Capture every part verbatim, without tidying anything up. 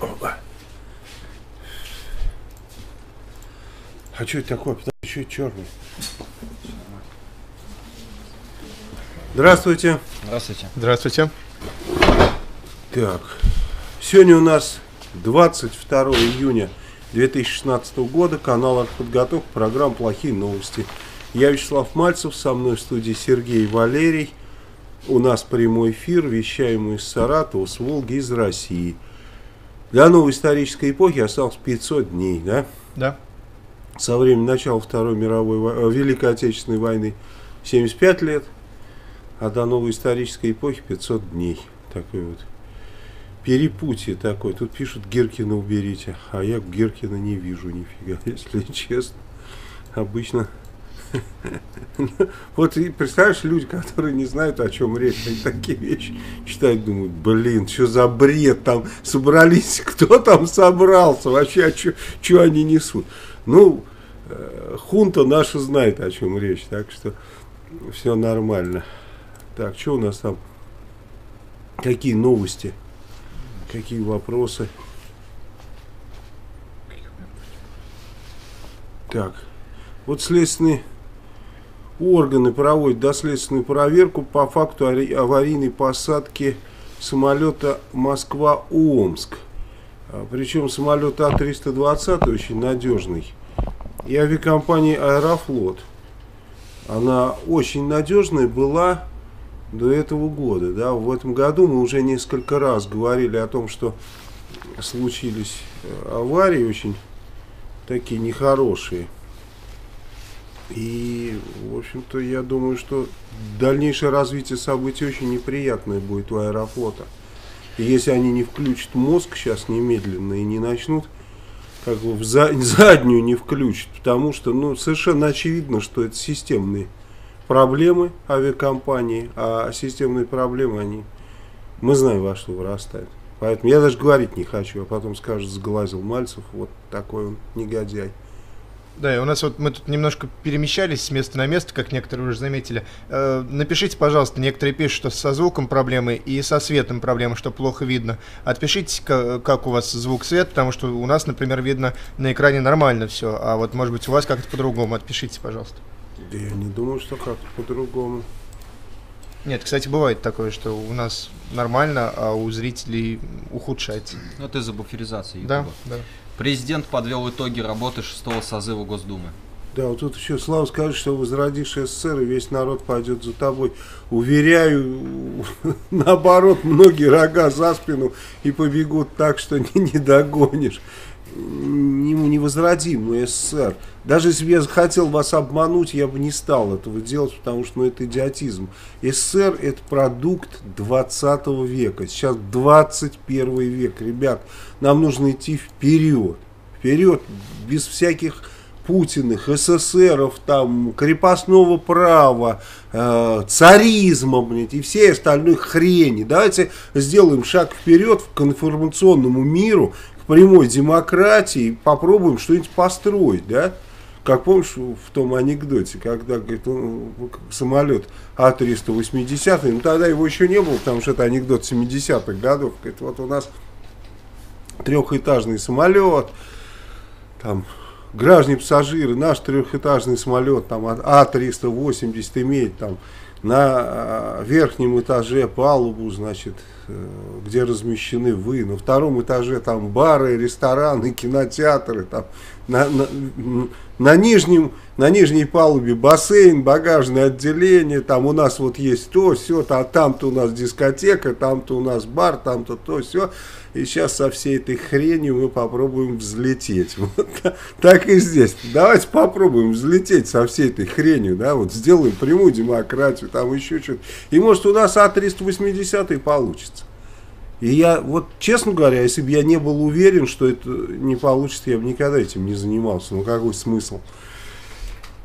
Опа. А что это такое? Еще черный. Здравствуйте. Здравствуйте. Здравствуйте. Так. Сегодня у нас двадцать второе июня две тысячи шестнадцатого года. Канал «Артподготовка», программа «Плохие новости». Я Вячеслав Мальцев, со мной в студии Сергей Валерий. У нас прямой эфир, вещаемый из Саратова, с Волги, из России. До новой исторической эпохи осталось пятьсот дней, да? Да. Со времени начала Второй мировой, э, Великой Отечественной войны семьдесят пять лет, а до новой исторической эпохи пятьсот дней. Такой вот перепутье такое. Тут пишут: Гиркина уберите, а я Гиркина не вижу нифига, если честно. Обычно... Вот и представляешь, люди, которые не знают, о чем речь, они такие вещи читают, думают: блин, что за бред там собрались, кто там собрался, вообще, что они несут. Ну, хунта наша знает, о чем речь, так что все нормально. Так, что у нас там? Какие новости? Какие вопросы? Так, вот следственный... Органы проводят доследственную проверку по факту аварийной посадки самолета Москва-Омск. Причем самолет А триста двадцать очень надежный. И авиакомпания «Аэрофлот». Она очень надежная была до этого года. Да? В этом году мы уже несколько раз говорили о том, что случились аварии очень такие нехорошие. И, в общем-то, я думаю, что дальнейшее развитие событий очень неприятное будет у «Аэрофлота». И если они не включат мозг сейчас немедленно и не начнут, как бы в заднюю не включат, потому что, ну, совершенно очевидно, что это системные проблемы авиакомпании, а системные проблемы, они, мы знаем, во что вырастают. Поэтому я даже говорить не хочу, а потом скажут: сглазил Мальцев, вот такой он негодяй. Да, и у нас вот мы тут немножко перемещались с места на место, как некоторые уже заметили. Э, напишите, пожалуйста, некоторые пишут, что со звуком проблемы и со светом проблемы, что плохо видно. Отпишите, как у вас звук-свет, потому что у нас, например, видно на экране нормально все, а вот, может быть, у вас как-то по-другому. Отпишите, пожалуйста. Да я не думаю, что как-то по-другому. Нет, кстати, бывает такое, что у нас нормально, а у зрителей ухудшается. Ну, это из-за буферизации Ютуба. Да, да. Президент подвел итоги работы шестого созыва Госдумы. Да, вот тут еще Слава скажет, что возродишь СССР, и весь народ пойдет за тобой. Уверяю, наоборот, многие рога за спину и побегут так, что не, не догонишь. Не, не возродим мы СССР. Даже если бы я хотел вас обмануть, я бы не стал этого делать, потому что, ну, это идиотизм. СССР — это продукт двадцатого века. Сейчас двадцать первый век. Ребят, нам нужно идти вперед. Вперед, без всяких Путиных, СССРов, там, крепостного права, э, царизма, блядь, и всей остальной хрени. Давайте сделаем шаг вперед к информационному миру, прямой демократии, попробуем что-нибудь построить, да? Как помнишь в том анекдоте, когда, говорит, он, самолет А триста восемьдесят, ну тогда его еще не было, потому что это анекдот семидесятых годов, говорит: вот у нас трехэтажный самолет, там, граждане пассажиры, наш трехэтажный самолет, там, А триста восемьдесят имеет, там, на верхнем этаже палубу, значит, где размещены вы, на втором этаже там бары, рестораны, кинотеатры, там, на, на, на, нижнем, на нижней палубе бассейн, багажное отделение, там у нас вот есть то, все, там, там-то у нас дискотека, там-то у нас бар, там-то то, все, и сейчас со всей этой хренью мы попробуем взлететь, вот, так и здесь, давайте попробуем взлететь со всей этой хренью, да, вот сделаем прямую демократию, там еще что-то, и может у нас А триста восемьдесят получится. И я, вот, честно говоря, если бы я не был уверен, что это не получится, я бы никогда этим не занимался. Ну, какой смысл?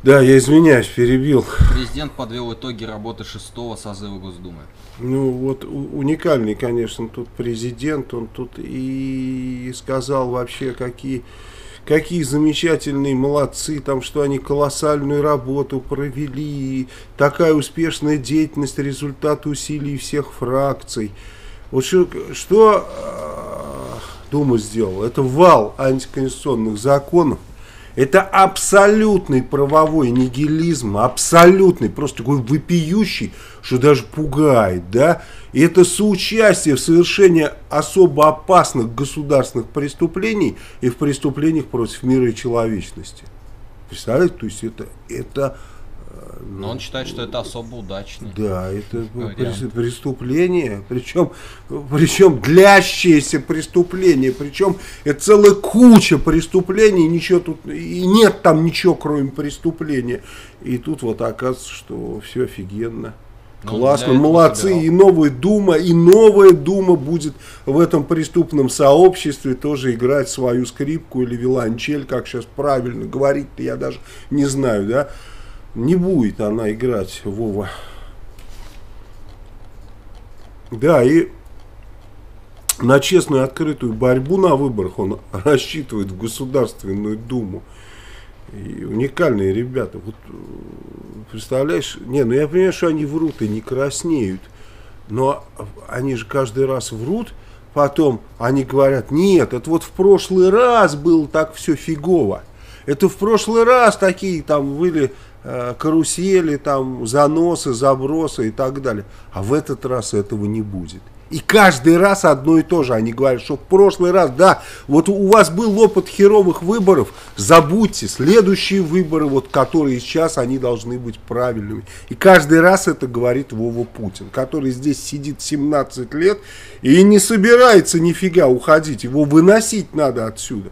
Да, я извиняюсь, перебил. Президент подвел итоги работы шестого созыва Госдумы. Ну, вот, уникальный, конечно, тут президент. Он тут и сказал вообще, какие, какие замечательные молодцы, там, что они колоссальную работу провели. Такая успешная деятельность — результат усилий всех фракций. Вот что, что Дума сделала. Это вал антиконституционных законов. Это абсолютный правовой нигилизм, абсолютный, просто такой вопиющий, что даже пугает, да. И это соучастие в совершении особо опасных государственных преступлений и в преступлениях против мира и человечности. Представляете, то есть это... это Но он считает, что это особо удачно. Да, это вариант. преступление, причем, причем длящееся преступление, причем это целая куча преступлений, ничего тут, и нет там ничего, кроме преступления. И тут вот оказывается, что все офигенно. Ну, классно, молодцы, собирал. и новая дума, и новая дума будет в этом преступном сообществе тоже играть свою скрипку или виолончель, как сейчас правильно говорить-то, я даже не знаю, да. Не будет она играть, Вова. Да, и на честную открытую борьбу на выборах он рассчитывает в Государственную Думу. И уникальные ребята. Вот, представляешь? Не, ну я понимаю, что они врут и не краснеют. Но они же каждый раз врут. Потом они говорят, нет, это вот в прошлый раз было так все фигово. Это в прошлый раз такие там были... карусели, там, заносы, забросы и так далее. А в этот раз этого не будет. И каждый раз одно и то же. Они говорят, что в прошлый раз, да, вот у вас был опыт херовых выборов, забудьте, следующие выборы, вот, которые сейчас, они должны быть правильными. И каждый раз это говорит Вова Путин, который здесь сидит семнадцать лет и не собирается нифига уходить. Его выносить надо отсюда.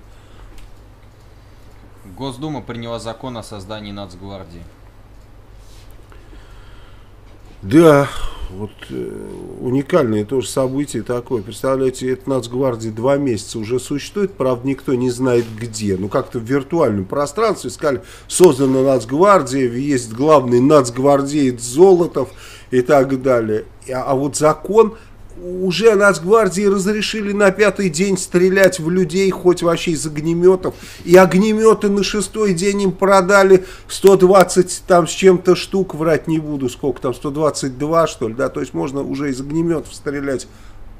Госдума приняла закон о создании Нацгвардии. Да, вот э, уникальное тоже событие такое. Представляете, это Нацгвардия два месяца уже существует, правда, никто не знает где. Ну, как-то в виртуальном пространстве сказали, создана Нацгвардия, есть главный нацгвардеец Золотов и так далее. А, а вот закон... Уже Нацгвардии разрешили на пятый день стрелять в людей, хоть вообще из огнеметов. И огнеметы на шестой день им продали сто двадцать там с чем-то штук, врать не буду, сколько там, сто двадцать два что ли, да, то есть можно уже из огнеметов стрелять,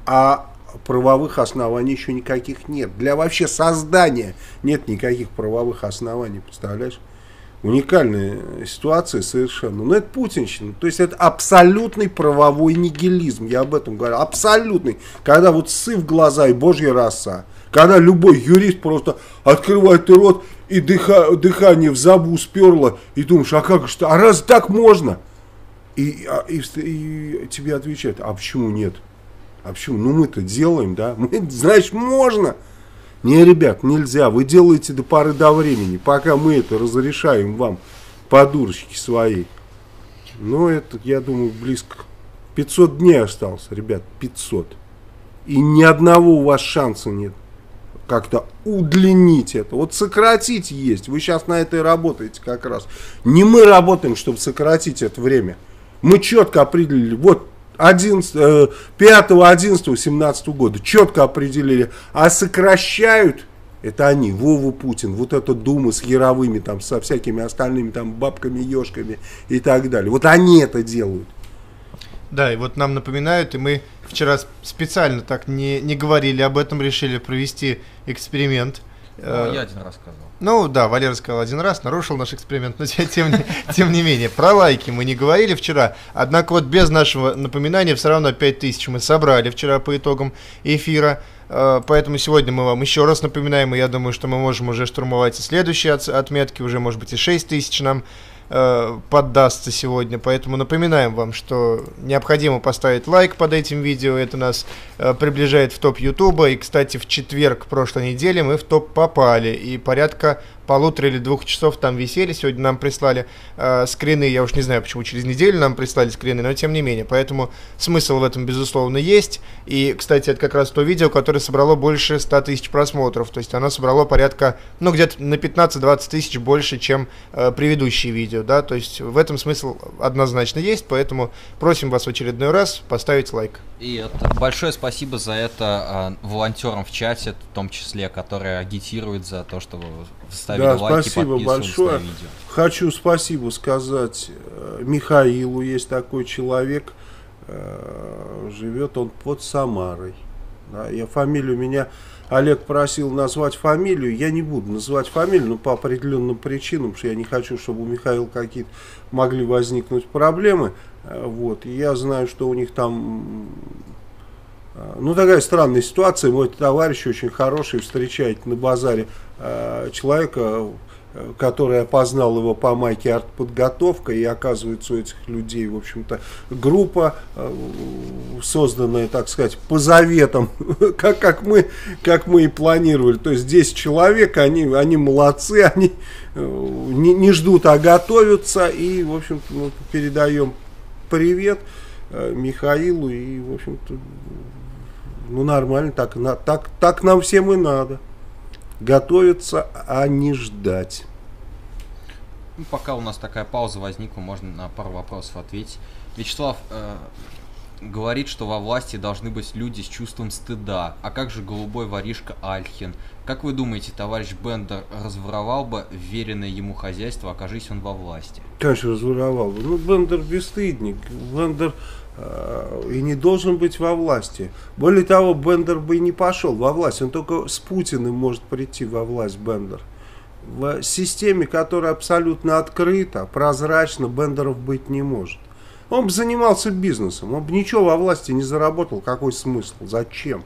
а правовых оснований еще никаких нет. Для вообще создания нет никаких правовых оснований, представляешь? Уникальная ситуация совершенно. Но это путинщина. То есть это абсолютный правовой нигилизм. Я об этом говорю. Абсолютный. Когда вот сыв глаза и божья роса. Когда любой юрист просто открывает рот и дыха, дыхание в забу сперло. И думаешь, а как же, а раз так можно? И, и, и тебе отвечают, а почему нет? А почему? Ну мы-то делаем, да? Мы, значит, можно. Не, ребят, нельзя. Вы делаете до поры до времени, пока мы это разрешаем вам по дурочке своей. Но это, я думаю, близко. пятьсот дней осталось, ребят, пятьсот. И ни одного у вас шанса нет как-то удлинить это. Вот сократить есть. Вы сейчас на это и работаете как раз. Не мы работаем, чтобы сократить это время. Мы четко определили. Вот. пятого, одиннадцатого, семнадцатого года четко определили, а сокращают, это они, Вова Путин, вот эта дума с яровыми, там, со всякими остальными там бабками, ежками и так далее. Вот они это делают. Да, и вот нам напоминают, и мы вчера специально так не, не говорили об этом, решили провести эксперимент. Ну, я один раз сказал. Ну да, Валера сказал один раз, нарушил наш эксперимент, но тем не, тем не менее. Про лайки мы не говорили вчера, однако вот без нашего напоминания все равно пять тысяч мы собрали вчера по итогам эфира. Поэтому сегодня мы вам еще раз напоминаем, и я думаю, что мы можем уже штурмовать и следующие отметки, уже может быть и шесть тысяч нам поддастся сегодня, поэтому напоминаем вам, что необходимо поставить лайк под этим видео, это нас э, приближает в топ Ютуба, и, кстати, в четверг прошлой недели мы в топ попали, и порядка полутора или двух часов там висели, сегодня нам прислали э, скрины, я уж не знаю, почему через неделю нам прислали скрины, но тем не менее, поэтому смысл в этом, безусловно, есть, и, кстати, это как раз то видео, которое собрало больше ста тысяч просмотров, то есть оно собрало порядка, ну, где-то на пятнадцать-двадцать тысяч больше, чем э, предыдущие видео. Да, то есть в этом смысл однозначно есть, поэтому просим вас в очередной раз поставить лайк. И это, большое спасибо за это э, волонтерам в чате, в том числе, которые агитируют за то, что вы ставили да, лайки, спасибо большое. На видео. Хочу спасибо сказать э, Михаилу, есть такой человек, э, живет он под Самарой. Я фамилию меня... Олег просил назвать фамилию, я не буду называть фамилию, но по определенным причинам, потому что я не хочу, чтобы у Михаила какие-то могли возникнуть проблемы. Вот. И я знаю, что у них там, ну, такая странная ситуация. Мой товарищ очень хороший встречает на базаре э, человека, который опознал его по майке «Артподготовка», и оказывается у этих людей, в общем-то, группа, созданная, так сказать, по заветам, как, как, мы, как мы и планировали. То есть десять человек, они, они молодцы, они не, не ждут, а готовятся, и, в общем-то, мы передаем привет Михаилу, и, в общем-то, ну, нормально, так, так, так нам всем и надо. Готовиться, а не ждать. Ну, пока у нас такая пауза возникла, можно на пару вопросов ответить. Вячеслав э, говорит, что во власти должны быть люди с чувством стыда. А как же голубой воришка Альхин? Как вы думаете, товарищ Бендер разворовал бы веренное ему хозяйство, окажись он во власти? Конечно, разворовал бы. Ну, Бендер бесстыдник. Бендер... и не должен быть во власти. Более того, Бендер бы и не пошел во власть. Он только с Путиным может прийти во власть, Бендер. В системе, которая абсолютно открыта, прозрачна, Бендеров быть не может. Он бы занимался бизнесом. Он бы ничего во власти не заработал. Какой смысл? Зачем?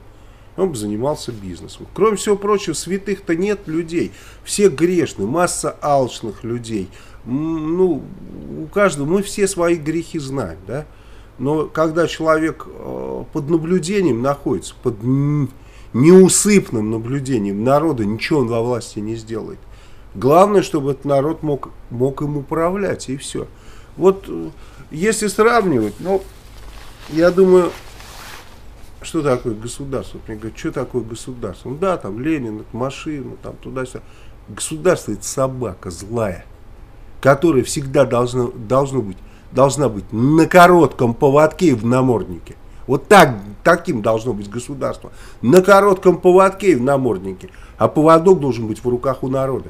Он бы занимался бизнесом. Кроме всего прочего, святых-то нет людей. Все грешны. Масса алчных людей. Ну, у каждого мы все свои грехи знаем, да? Но когда человек э, под наблюдением находится, под неусыпным наблюдением народа, ничего он во власти не сделает. Главное, чтобы этот народ мог, мог им управлять, и все. Вот э, если сравнивать, ну, я думаю, что такое государство? Мне говорят, что такое государство? Ну да, там Ленин, машина, там туда-сюда. Государство — это собака злая, которая всегда должна, должна быть. Должна быть на коротком поводке и в наморднике. Вот так, таким должно быть государство. На коротком поводке и в наморднике. А поводок должен быть в руках у народа.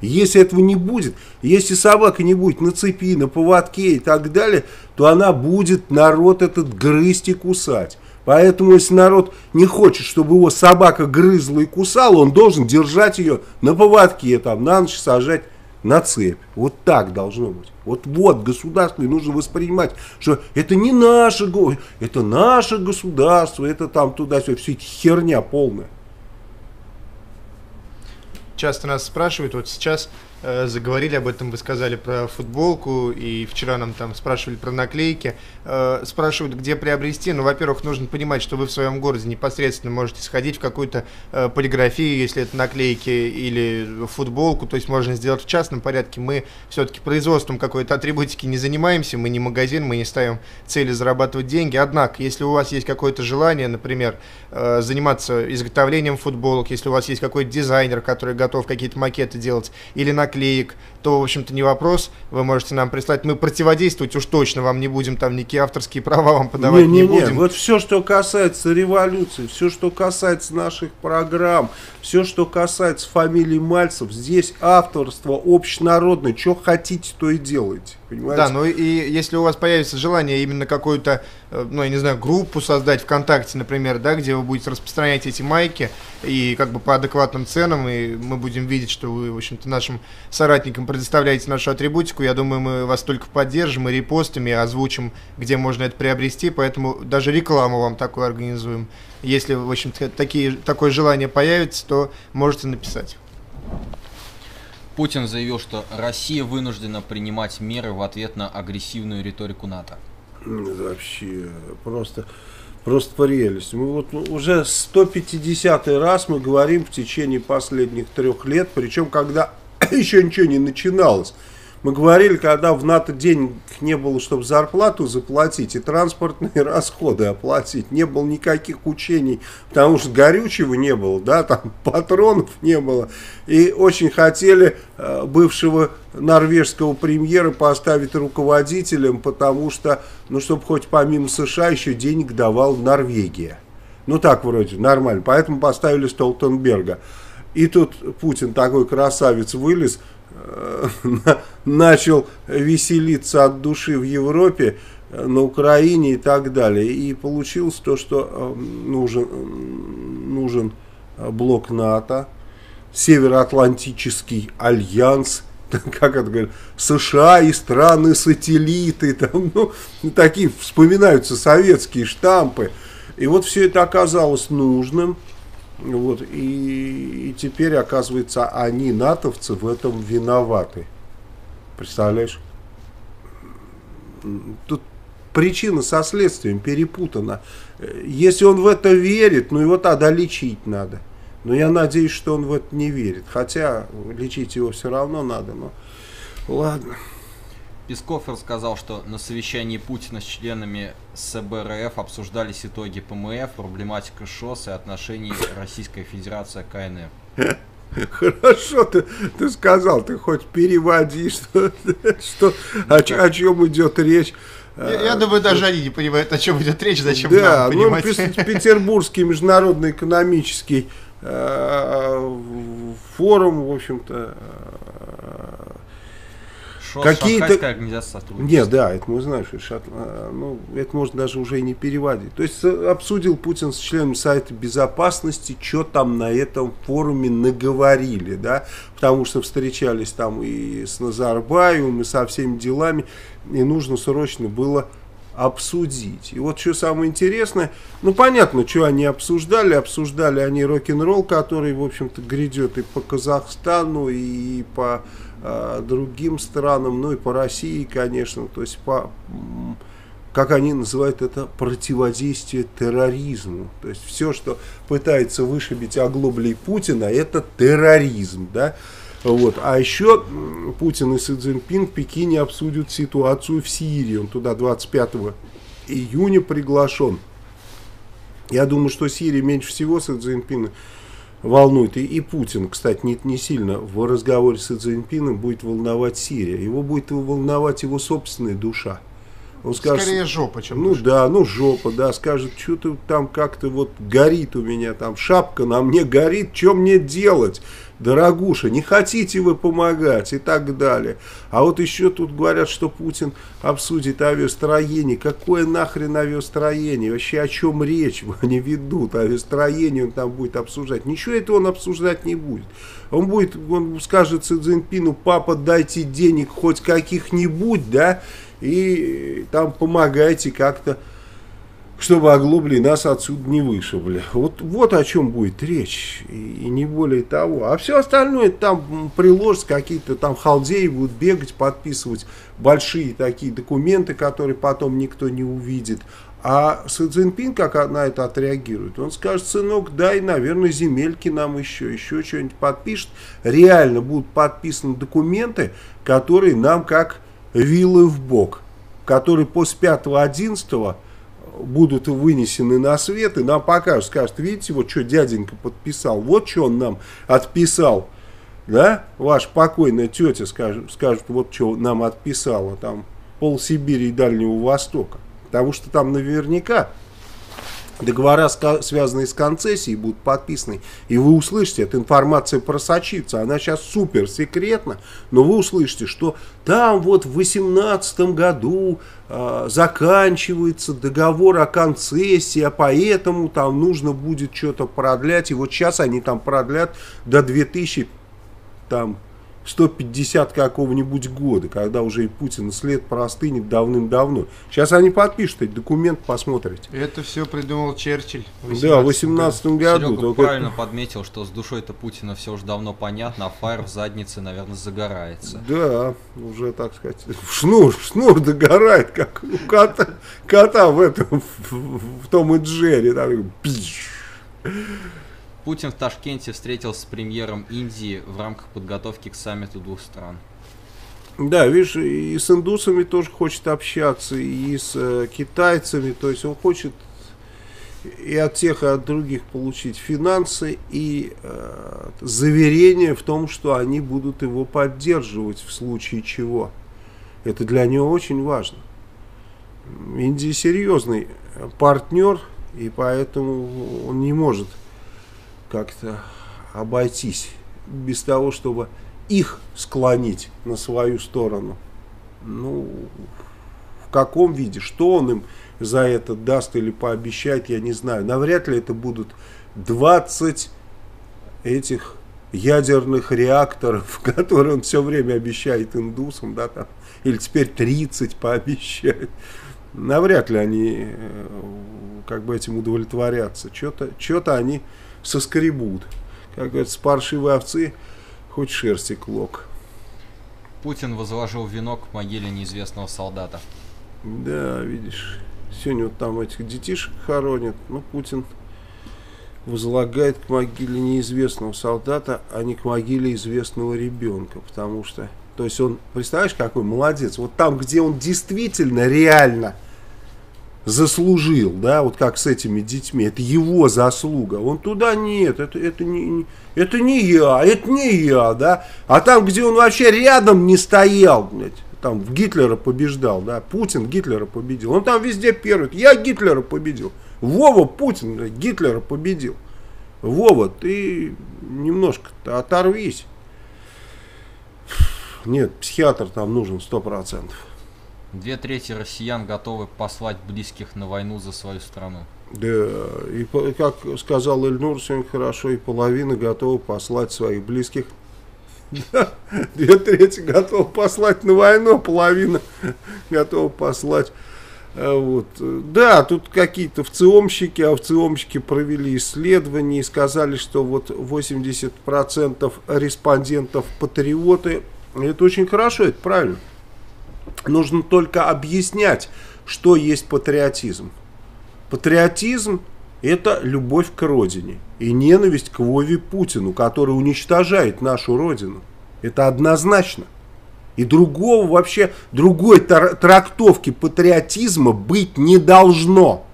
Если этого не будет, если собака не будет на цепи, на поводке и так далее, то она будет народ этот грызть и кусать. Поэтому, если народ не хочет, чтобы его собака грызла и кусала, он должен держать ее на поводке, там, на ночь сажать на цепь. Вот так должно быть. Вот, вот государство и нужно воспринимать, что это не наше, это наше государство, это там туда-сюда, все эта херня полная. Часто нас спрашивают, вот сейчас э, заговорили об этом, вы сказали про футболку, и вчера нам там спрашивали про наклейки, э, спрашивают, где приобрести. Ну, во-первых, нужно понимать, что вы в своем городе непосредственно можете сходить в какую-то э, полиграфию, если это наклейки, или футболку, то есть можно сделать в частном порядке. Мы все-таки производством какой-то атрибутики не занимаемся, мы не магазин, мы не ставим цели зарабатывать деньги. Однако, если у вас есть какое-то желание, например, э, заниматься изготовлением футболок, если у вас есть какой-то дизайнер, который готов какие-то макеты делать или наклеек, то, в общем-то, не вопрос, вы можете нам прислать, мы противодействовать уж точно вам не будем, там никакие авторские права вам подавать не, не, не будем. Нет, вот все, что касается революции, все, что касается наших программ, все, что касается фамилии Мальцев, здесь авторство общенародное, что хотите, то и делайте, понимаете? Да, ну и, и если у вас появится желание именно какую-то, ну, я не знаю, группу создать ВКонтакте, например, да, где вы будете распространять эти майки и как бы по адекватным ценам, и мы будем видеть, что вы, в общем-то, нашим соратникам предоставляете нашу атрибутику. Я думаю, мы вас только поддержим и репостами озвучим, где можно это приобрести. Поэтому даже рекламу вам такую организуем. Если, в общем-то, такие, такое желание появится, то можете написать. Путин заявил, что Россия вынуждена принимать меры в ответ на агрессивную риторику НАТО. Вообще, просто... Просто прелесть. Мы вот уже сто пятидесятый раз мы говорим в течение последних трех лет, причем когда еще ничего не начиналось. Мы говорили, когда в НАТО денег не было, чтобы зарплату заплатить и транспортные расходы оплатить. Не было никаких учений, потому что горючего не было, да, там патронов не было. И очень хотели э, бывшего норвежского премьера поставить руководителем, потому что, ну, чтобы хоть помимо США еще денег давал Норвегия. Ну, так вроде, нормально. Поэтому поставили Столтенберга. И тут Путин такой красавец вылез, начал веселиться от души в Европе, на Украине и так далее. И получилось то, что нужен, нужен блок НАТО, Североатлантический альянс, как это говорят, США и страны-сателлиты, там, ну, такие вспоминаются советские штампы. И вот все это оказалось нужным, вот, и, и теперь, оказывается, они, натовцы, в этом виноваты. Представляешь? Тут причина со следствием перепутана. Если он в это верит, ну его тогда лечить надо. Но я надеюсь, что он в это не верит. Хотя лечить его все равно надо, но ладно. Песков рассказал, что на совещании Путина с членами СБРФ обсуждались итоги ПМФ, проблематика ШОС и отношений Российской Федерации к КНР. Хорошо ты, ты сказал, ты хоть переводи, что, что, о, о чем идет речь. Я, я думаю, даже они не понимают, о чем идет речь, зачем да, нам понимать. Ну, Петербургский международный экономический э, форум, в общем-то, э, какие-то... Не, да, это мы знаем, что Шат... ну, это можно даже уже и не переводить. То есть обсудил Путин с членами Совета Безопасности, что там на этом форуме наговорили, да, потому что встречались там и с Назарбаевым, и со всеми делами, и нужно срочно было обсудить. И вот что самое интересное, ну понятно, что они обсуждали, обсуждали они рок-н-ролл, который, в общем-то, грядет и по Казахстану, и по э, другим странам, ну и по России, конечно, то есть по, как они называют это, противодействие терроризму. То есть все, что пытается вышибить оглоблей Путина, это терроризм, да. Вот. А еще Путин и Си Цзиньпин в Пекине обсудят ситуацию в Сирии. Он туда двадцать пятого июня приглашен. Я думаю, что Сирия меньше всего Си Цзиньпина волнует. И, и Путин, кстати, не, не сильно в разговоре с Си Цзиньпином будет волновать Сирия. Его будет волновать его собственная душа. Он скажет, скорее жопа, чем ну душа. Да, ну жопа, да, скажет, что-то там как-то вот горит у меня, там шапка на мне горит, что мне делать? Дорогуша, не хотите вы помогать и так далее. А вот еще тут говорят, что Путин обсудит авиастроение. Какое нахрен авиастроение? Вообще о чем речь они ведут? Авиастроение он там будет обсуждать. Ничего этого он обсуждать не будет. Он будет, он скажет Си Цзиньпину, папа, дайте денег хоть каких-нибудь, да, и там помогайте как-то, чтобы оглобли нас отсюда не вышибли. Вот, вот о чем будет речь, и, и не более того. А все остальное там приложится, какие-то там халдеи будут бегать, подписывать большие такие документы, которые потом никто не увидит. А Си Цзиньпин как на это отреагирует? Он скажет, сынок, дай, наверное, земельки нам еще, еще что-нибудь подпишет. Реально будут подписаны документы, которые нам как вилы в бок, которые после пятого одиннадцатого будут вынесены на свет, и нам покажут, скажут, видите, вот что дяденька подписал, вот что он нам отписал, да, ваша покойная тетя скажет, скажет вот что нам отписала, там, пол Сибири и Дальнего Востока, потому что там наверняка договора, связанные с концессией, будут подписаны, и вы услышите, эта информация просочится, она сейчас супер секретна, но вы услышите, что там вот в восемнадцатом году э, заканчивается договор о концессии, а поэтому там нужно будет что-то продлять, и вот сейчас они там продлят до две тысячи сто пятидесятого какого-нибудь года, когда уже и Путин след простынет давным-давно. Сейчас они подпишут этот документ, посмотрите. Это все придумал Черчилль. Да, в восемнадцатом году. Серега только... правильно подметил, что с душой-то Путина все уже давно понятно, а фаер в заднице, наверное, загорается. Да, уже, так сказать, шнур, шнур догорает, как у кота, кота в, этом, в Том и Джерри. Там... Путин в Ташкенте встретился с премьером Индии в рамках подготовки к саммиту двух стран. Да, видишь, и с индусами тоже хочет общаться, и с э, китайцами. То есть он хочет и от тех, и от других получить финансы и э, заверение в том, что они будут его поддерживать в случае чего. Это для него очень важно. Индия серьезный партнер, и поэтому он не может как-то обойтись без того, чтобы их склонить на свою сторону. Ну, В каком виде, что он им за это даст или пообещает, я не знаю. Навряд ли это будут двадцать этих ядерных реакторов, которые он все время обещает индусам, да, там, или теперь тридцать пообещает. Навряд ли они как бы этим удовлетворятся. Что-то они соскребут. Как говорят, с паршивой овцы хоть шерсти клок. Путин возложил венок к могиле неизвестного солдата. Да, видишь. Сегодня вот там этих детишек хоронят. Ну, Путин возлагает к могиле неизвестного солдата, а не к могиле известного ребенка. Потому что... То есть он, представляешь, какой молодец. Вот там, где он действительно, реально заслужил, да, вот как с этими детьми, это его заслуга. Он туда нет, это, это, не, это не я, это не я, да. А там, где он вообще рядом не стоял, блядь, там Гитлера побеждал, да, Путин Гитлера победил. Он там везде первый. Я Гитлера победил. Вова Путин, блядь, Гитлера победил. Вова, ты немножко-то оторвись. Нет, психиатр там нужен сто процентов. Две трети россиян готовы послать близких на войну за свою страну. Да, и как сказал Эльнур сегодня хорошо, и половина готова послать своих близких. Да, две трети готовы послать на войну, половина готова послать. Вот. Да, тут какие-то овциомщики, овциомщики провели исследование и сказали, что вот восемьдесят процентов респондентов патриоты. Это очень хорошо, это правильно. Нужно только объяснять, что есть патриотизм. Патриотизм – это любовь к родине и ненависть к Вове Путину, который уничтожает нашу родину. Это однозначно. И другого вообще, другой трактовки патриотизма быть не должно.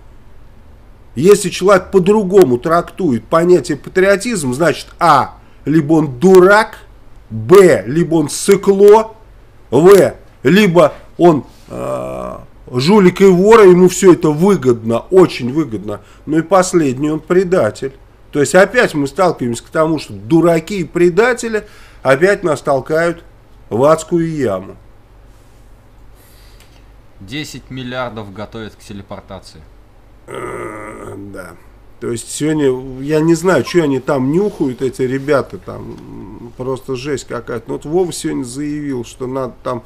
Если человек по-другому трактует понятие патриотизм, значит, а, либо он дурак, б, либо он сыкло, в, либо он э, жулик и вор, ему все это выгодно, очень выгодно. Ну и последний, он предатель. То есть опять мы сталкиваемся к тому, что дураки и предатели опять нас толкают в адскую яму. десять миллиардов готовят к телепортации. Да. То есть сегодня, я не знаю, что они там нюхают, эти ребята, там просто жесть какая-то. Но вот Вова сегодня заявил, что надо там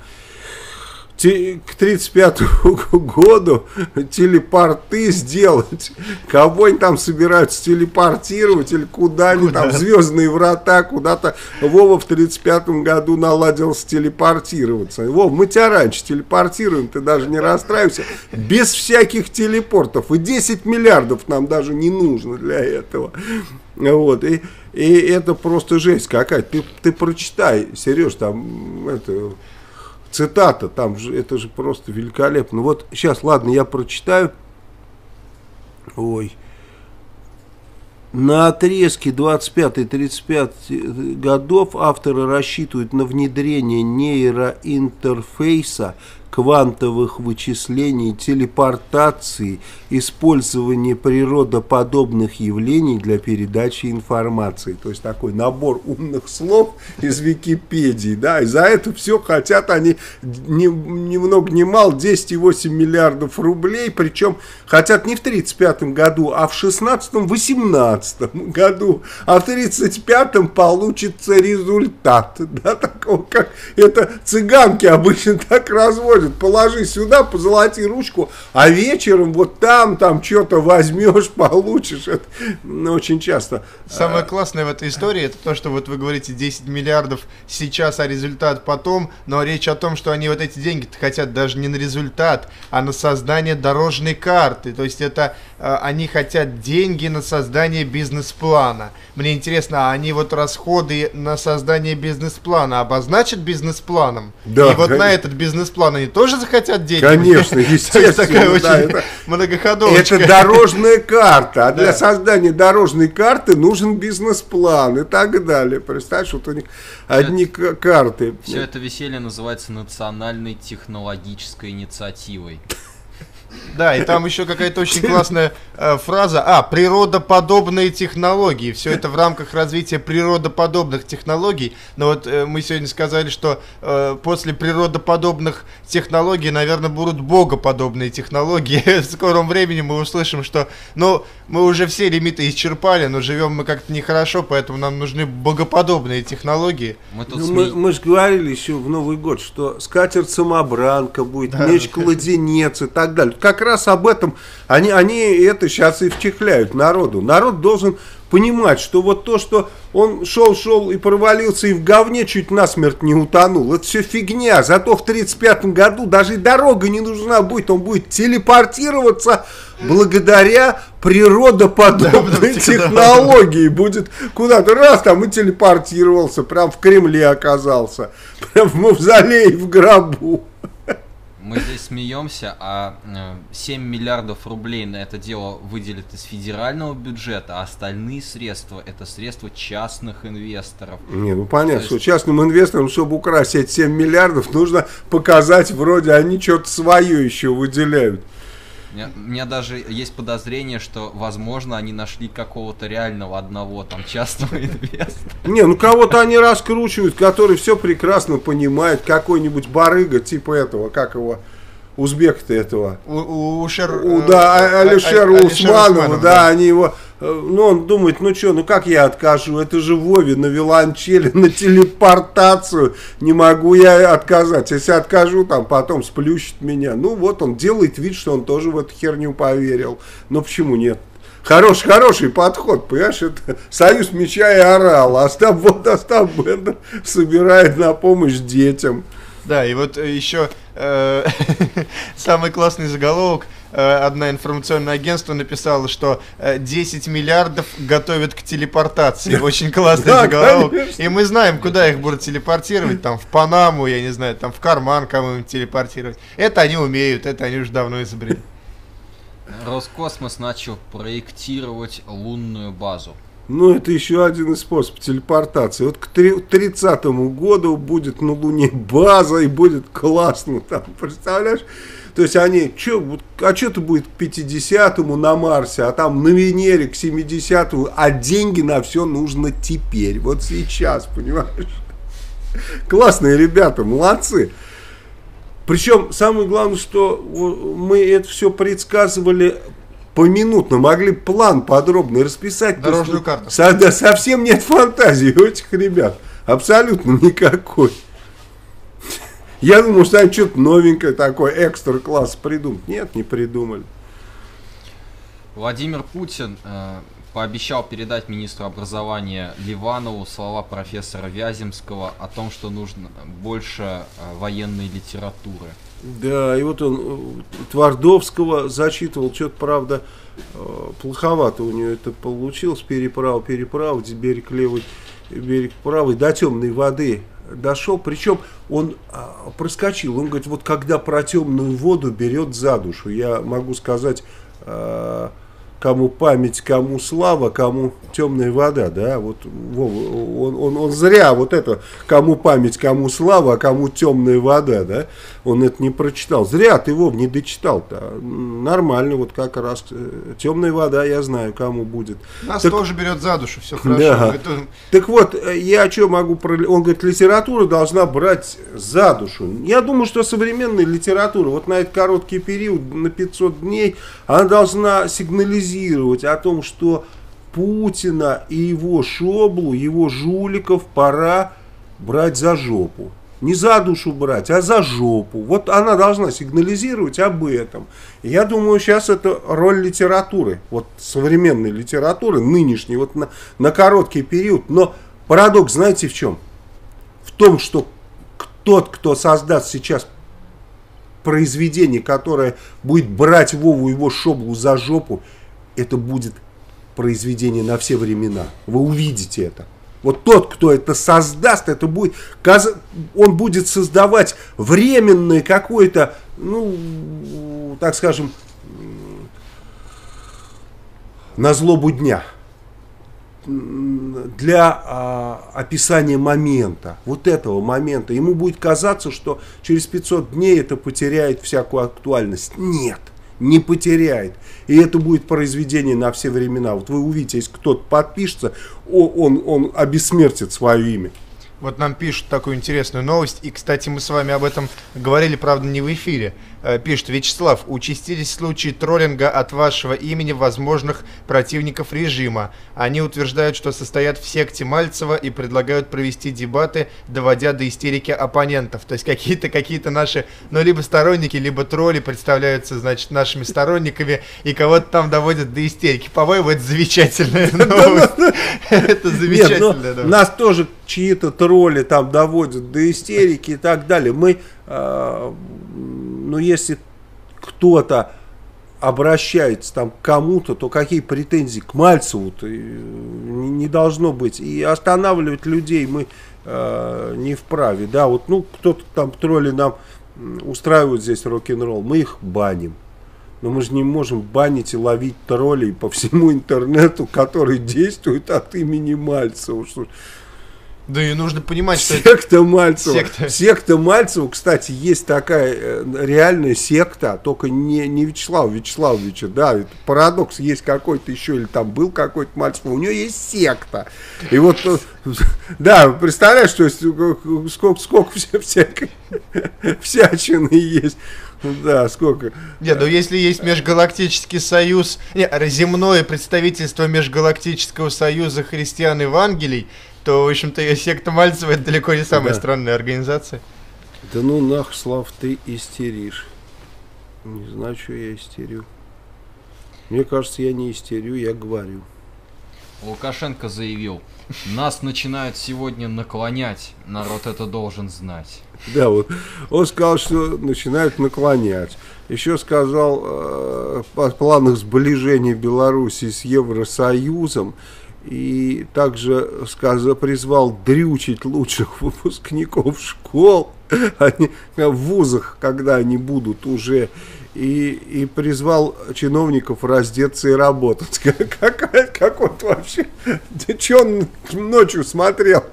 к тридцать пятому году телепорты сделать. Кого они там собираются телепортировать или куда они там, звездные врата, куда-то. Вова в тридцать пятом году наладился телепортироваться. Вова, мы тебя раньше телепортируем, ты даже не расстраивайся. Без всяких телепортов. И десять миллиардов нам даже не нужно для этого. Вот, и, и это просто жесть какая-то. Ты, ты прочитай, Сереж, там это... Цитата, там же, это же просто великолепно. Вот сейчас, ладно, я прочитаю. Ой. На отрезке двадцать пятого — тридцать пятого годов авторы рассчитывают на внедрение нейроинтерфейса, квантовых вычислений, телепортации, использование природоподобных явлений для передачи информации. То есть такой набор умных слов из Википедии. Да, и за это все хотят они ни, ни много ни мало десять и восемь десятых миллиардов рублей. Причем хотят не в тридцать пятом году, а в шестнадцатом — восемнадцатом году. А в тридцать пятом получится результат. Да, такого, как это цыганки обычно так разводят. Положи сюда, позолоти ручку, а вечером вот там, там что-то возьмешь, получишь. Это, ну, очень часто. Самое классное в этой истории, это то, что вот вы говорите десять миллиардов сейчас, а результат потом, но речь о том, что они вот эти деньги-то хотят даже не на результат, а на создание дорожной карты. То есть это они хотят деньги на создание бизнес-плана. Мне интересно, а они вот расходы на создание бизнес-плана обозначат бизнес-планом? Да, и вот конечно. На этот бизнес-план они тоже захотят денег? Конечно, естественно. Да, это многоходовочка. Это дорожная карта. А да. Для создания дорожной карты нужен бизнес-план и так далее. Представляешь, вот у них одни это, карты. Все это веселье называется национальной технологической инициативой. Да, и там еще какая-то очень классная э, фраза. А, природоподобные технологии. Все это в рамках развития природоподобных технологий. Но вот э, мы сегодня сказали, что э, после природоподобных технологий, наверное, будут богоподобные технологии. В скором времени мы услышим, что, ну, мы уже все лимиты исчерпали, но живем мы как-то нехорошо, поэтому нам нужны богоподобные технологии. Мы, тут ну, сме... мы, мы же говорили еще в Новый год, что скатерть-самобранка будет, да, меч-кладенец и так далее. Как раз об этом они, они это сейчас и вчехляют народу. Народ должен понимать, что вот то, что он шел-шел и провалился, и в говне чуть насмерть не утонул, это все фигня. Зато в тридцать пятом году даже и дорога не нужна будет, он будет телепортироваться благодаря природоподобной технологии. Будет куда-то раз там и телепортировался, прям в Кремле оказался, прям в мавзолее, в гробу. Мы здесь смеемся, а семь миллиардов рублей на это дело выделят из федерального бюджета, а остальные средства — это средства частных инвесторов. Не, ну понятно, есть... что частным инвесторам, чтобы украсть эти семь миллиардов, нужно показать, вроде они что-то свое еще выделяют. У меня, у меня даже есть подозрение, что, возможно, они нашли какого-то реального одного там частного инвестора. Не, ну кого-то они раскручивают, который все прекрасно понимает, какой-нибудь барыга типа этого, как его, узбек-то этого. У, у, Шер... у, да, а, Алишер а, а, Усманова, Усманов, да, да, они его... Ну, он думает, ну что, ну как я откажу, это же Вове на виолончели, на телепортацию, не могу я отказать, если откажу, там потом сплющит меня. Ну вот он делает вид, что он тоже в эту херню поверил, но почему нет? Хороший, хороший подход, понимаешь, это союз меча и орала, а Остап, вот Остап Бендер собирает на помощь детям. Да, и вот еще э, самый классный заголовок. Одна информационное агентство написало, что десять миллиардов готовят к телепортации. Очень классный заголовок. И мы знаем, куда их будут телепортировать. Там в Панаму, я не знаю, там в карман кому-нибудь телепортировать. Это они умеют, это они уже давно изобрели. Роскосмос начал проектировать лунную базу. Ну, это еще один из способов телепортации. Вот к тридцатому году будет на Луне база, и будет классно там, представляешь? То есть они, чё, а что-то будет к пятидесятому на Марсе, а там на Венере к семидесятому, а деньги на все нужно теперь, вот сейчас, понимаешь? Классные ребята, молодцы. Причем самое главное, что мы это все предсказывали поминутно, могли план подробный расписать. Дорожную карту. Со, да, совсем нет фантазии у этих ребят, абсолютно никакой. Я думал, что они что-то новенькое такое, экстра-класс придумать. Нет, не придумали. Владимир Путин э, пообещал передать министру образования Ливанову слова профессора Вяземского о том, что нужно больше э, военной литературы. Да, и вот он Твардовского зачитывал, что-то, правда, э, плоховато у него это получилось. Переправа, переправа, берег левый, берег правый, до темной воды дошел, причем он а, проскочил, он говорит, вот когда про темную воду берет за душу, я могу сказать, а, кому память, кому слава, кому темная вода, да, вот он, он, он зря вот это, кому память, кому слава, кому темная вода, да, он это не прочитал, зря ты, Вов, не дочитал-то, нормально, вот как раз темная вода, я знаю, кому будет. Нас так, тоже берет за душу, все хорошо. Да. Это... Так вот, я что могу, про... он говорит, литература должна брать за душу, я думаю, что современная литература, вот на этот короткий период, на пятьсот дней, она должна сигнализировать о том, что Путина и его шоблу, его жуликов пора брать за жопу. Не за душу брать, а за жопу. Вот она должна сигнализировать об этом. И я думаю, сейчас это роль литературы, вот современной литературы, нынешней, вот на, на короткий период. Но парадокс, знаете, в чем? В том, что тот, кто создаст сейчас произведение, которое будет брать Вову его шоблу за жопу, это будет произведение на все времена. Вы увидите это. Вот тот, кто это создаст, это будет, он будет создавать временное какое-то, ну, так скажем, на злобу дня. Для а, описания момента, вот этого момента. Ему будет казаться, что через пятьсот дней это потеряет всякую актуальность. Нет. не потеряет. И это будет произведение на все времена. Вот вы увидите, если кто-то подпишется, он, он обессмертит свое имя. Вот нам пишут такую интересную новость, и, кстати, мы с вами об этом говорили, правда, не в эфире. Пишет: Вячеслав, участились случаи троллинга от вашего имени возможных противников режима. Они утверждают, что состоят в секте Мальцева и предлагают провести дебаты, доводя до истерики оппонентов. То есть какие-то какие-то наши, ну, либо сторонники, либо тролли представляются, значит, нашими сторонниками, и кого-то там доводят до истерики. По-моему, это замечательная новость. Это замечательная новость. Нас тоже чьи-то тролли там доводят до истерики и так далее. Мы, э, ну, если кто-то обращается там к кому-то, то какие претензии к Мальцеву-то не должно быть. И останавливать людей мы э, не вправе. Да, вот, ну, кто-то там тролли нам устраивают здесь рок-н-ролл, мы их баним. Но мы же не можем банить и ловить троллей по всему интернету, которые действуют от имени Мальцева. Да и нужно понимать, что секта это... Мальцева. Секта. Секта Мальцева, кстати, есть такая реальная секта, только не, не Вячеслава Вячеславовича, да, это парадокс, есть какой-то еще, или там был какой-то Мальцев, у него есть секта. И вот, да, представляешь, что сколько, сколько всякой всячины есть. Да, сколько? Нет, ну если есть межгалактический союз, нет, земное представительство Межгалактического союза христиан Евангелий, то, в общем-то, секта Мальцева — это далеко не самая, да, странная организация. Да ну нах, Слав, ты истеришь. Не знаю, что я истерю. Мне кажется, я не истерю, я говорю. Лукашенко заявил: нас начинают сегодня наклонять, народ это должен знать. Да, вот он сказал, что начинают наклонять. Еще сказал э, о планах сближения Беларуси с Евросоюзом. И также сказал, призвал дрючить лучших выпускников школ, они, в вузах, когда они будут уже, и, и призвал чиновников раздеться и работать. Как, как он вообще, ты че он ночью смотрел?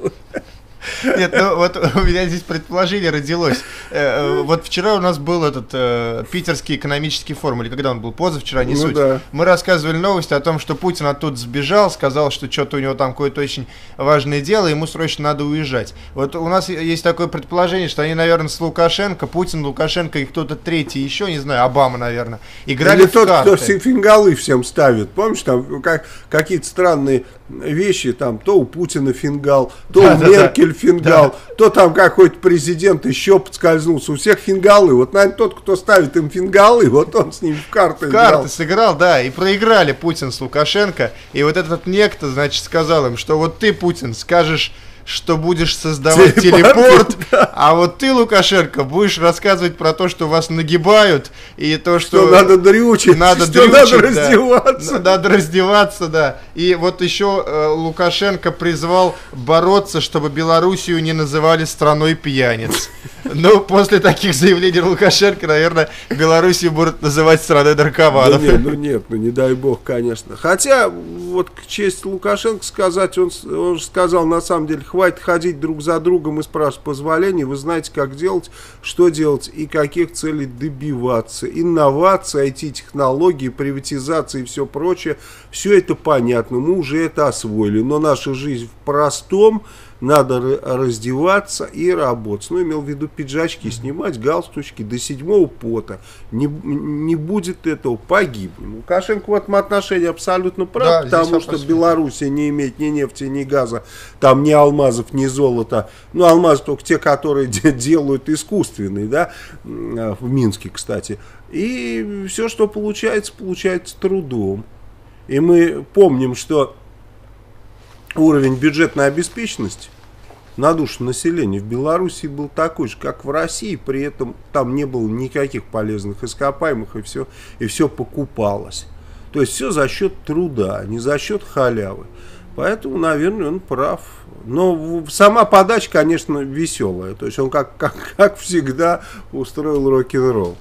Нет, ну вот у меня здесь предположение родилось. Э, вот вчера у нас был этот э, питерский экономический форум, или когда он был, позавчера, не ну суть. Да. Мы рассказывали новость о том, что Путин оттуда сбежал, сказал, что что-то у него там какое-то очень важное дело, ему срочно надо уезжать. Вот у нас есть такое предположение, что они, наверное, с Лукашенко, Путин, Лукашенко и кто-то третий еще, не знаю, Обама, наверное, играли или в тот, карты. Кто все фингалы всем ставит, помнишь, там как, какие-то странные вещи, там то у Путина фингал, то да, у да, Меркель да. фингал, да. то там какой-то президент еще подскользнулся. У всех фингалы. Вот, наверное, тот, кто ставит им фингалы, вот он с ним в карты в играл. карты сыграл, да, и проиграли Путин с Лукашенко. И вот этот некто, значит, сказал им, что вот ты, Путин, скажешь, что будешь создавать телепорт, телепорт да. а вот ты, Лукашенко, будешь рассказывать про то, что вас нагибают, и то, что, что надо дрючить, надо, что дрючить, надо да. раздеваться. Надо раздеваться, да. И вот еще э, Лукашенко призвал бороться, чтобы Белоруссию не называли страной пьяниц. Ну, после таких заявлений Лукашенко, наверное, Белоруссию будут называть страной наркоманов. Да нет, ну нет, ну не дай бог, конечно. Хотя, вот к чести Лукашенко сказать, он, он сказал, на самом деле, хватит ходить друг за другом и спрашивать позволения, вы знаете, как делать, что делать и каких целей добиваться. Инновации, ай ти-технологии, приватизация и все прочее, все это понятно, мы уже это освоили, но наша жизнь в простом, надо раздеваться и работать. Ну, имел в виду пиджачки снимать, галстучки до седьмого пота. Не, не будет этого, погибнем. Лукашенко в этом отношении абсолютно прав, да, потому что Белоруссия не имеет ни нефти, ни газа, там ни алмазов, ни золота. Ну, алмазы только те, которые делают искусственные, да, в Минске, кстати. И все, что получается, получается трудом. И мы помним, что уровень бюджетной обеспеченности на душу населения в Беларуси был такой же, как в России, при этом там не было никаких полезных ископаемых, и все, и все покупалось. То есть все за счет труда, не за счет халявы. Поэтому, наверное, он прав. Но сама подача, конечно, веселая. То есть он, как, как, как всегда, устроил рок-н-ролл.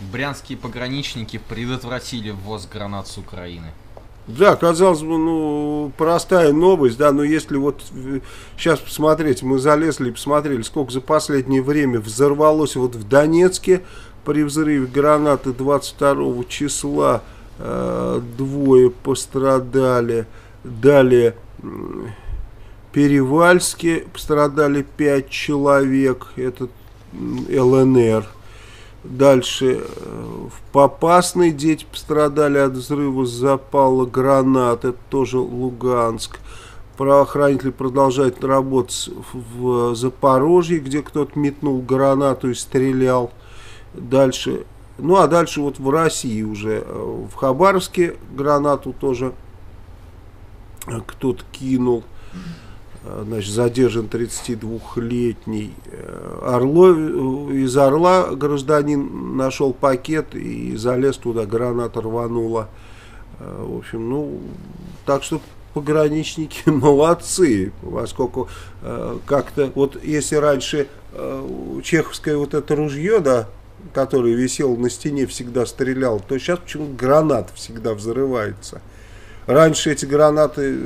Брянские пограничники предотвратили ввоз гранат с Украины. Да, казалось бы, ну, простая новость, да, но если вот сейчас посмотреть, мы залезли и посмотрели, сколько за последнее время взорвалось вот в Донецке, при взрыве гранаты двадцать второго числа э, двое пострадали. Далее э, Перевальске пострадали пять человек, это ЛНР. Дальше в Попасной дети пострадали от взрыва запала гранат, это тоже Луганск. Правоохранители продолжают работать в Запорожье, где кто-то метнул гранату и стрелял. Дальше, ну а дальше вот в России уже, в Хабаровске гранату тоже кто-то кинул. Значит, задержан тридцатидвухлетний Орлов, из Орла гражданин нашел пакет и залез туда, граната рванула. В общем, ну, так что пограничники молодцы, поскольку э, как-то, вот если раньше э, чеховское вот это ружье, да, которое висело на стене, всегда стреляло, то сейчас почему-то граната всегда взрывается. Раньше эти гранаты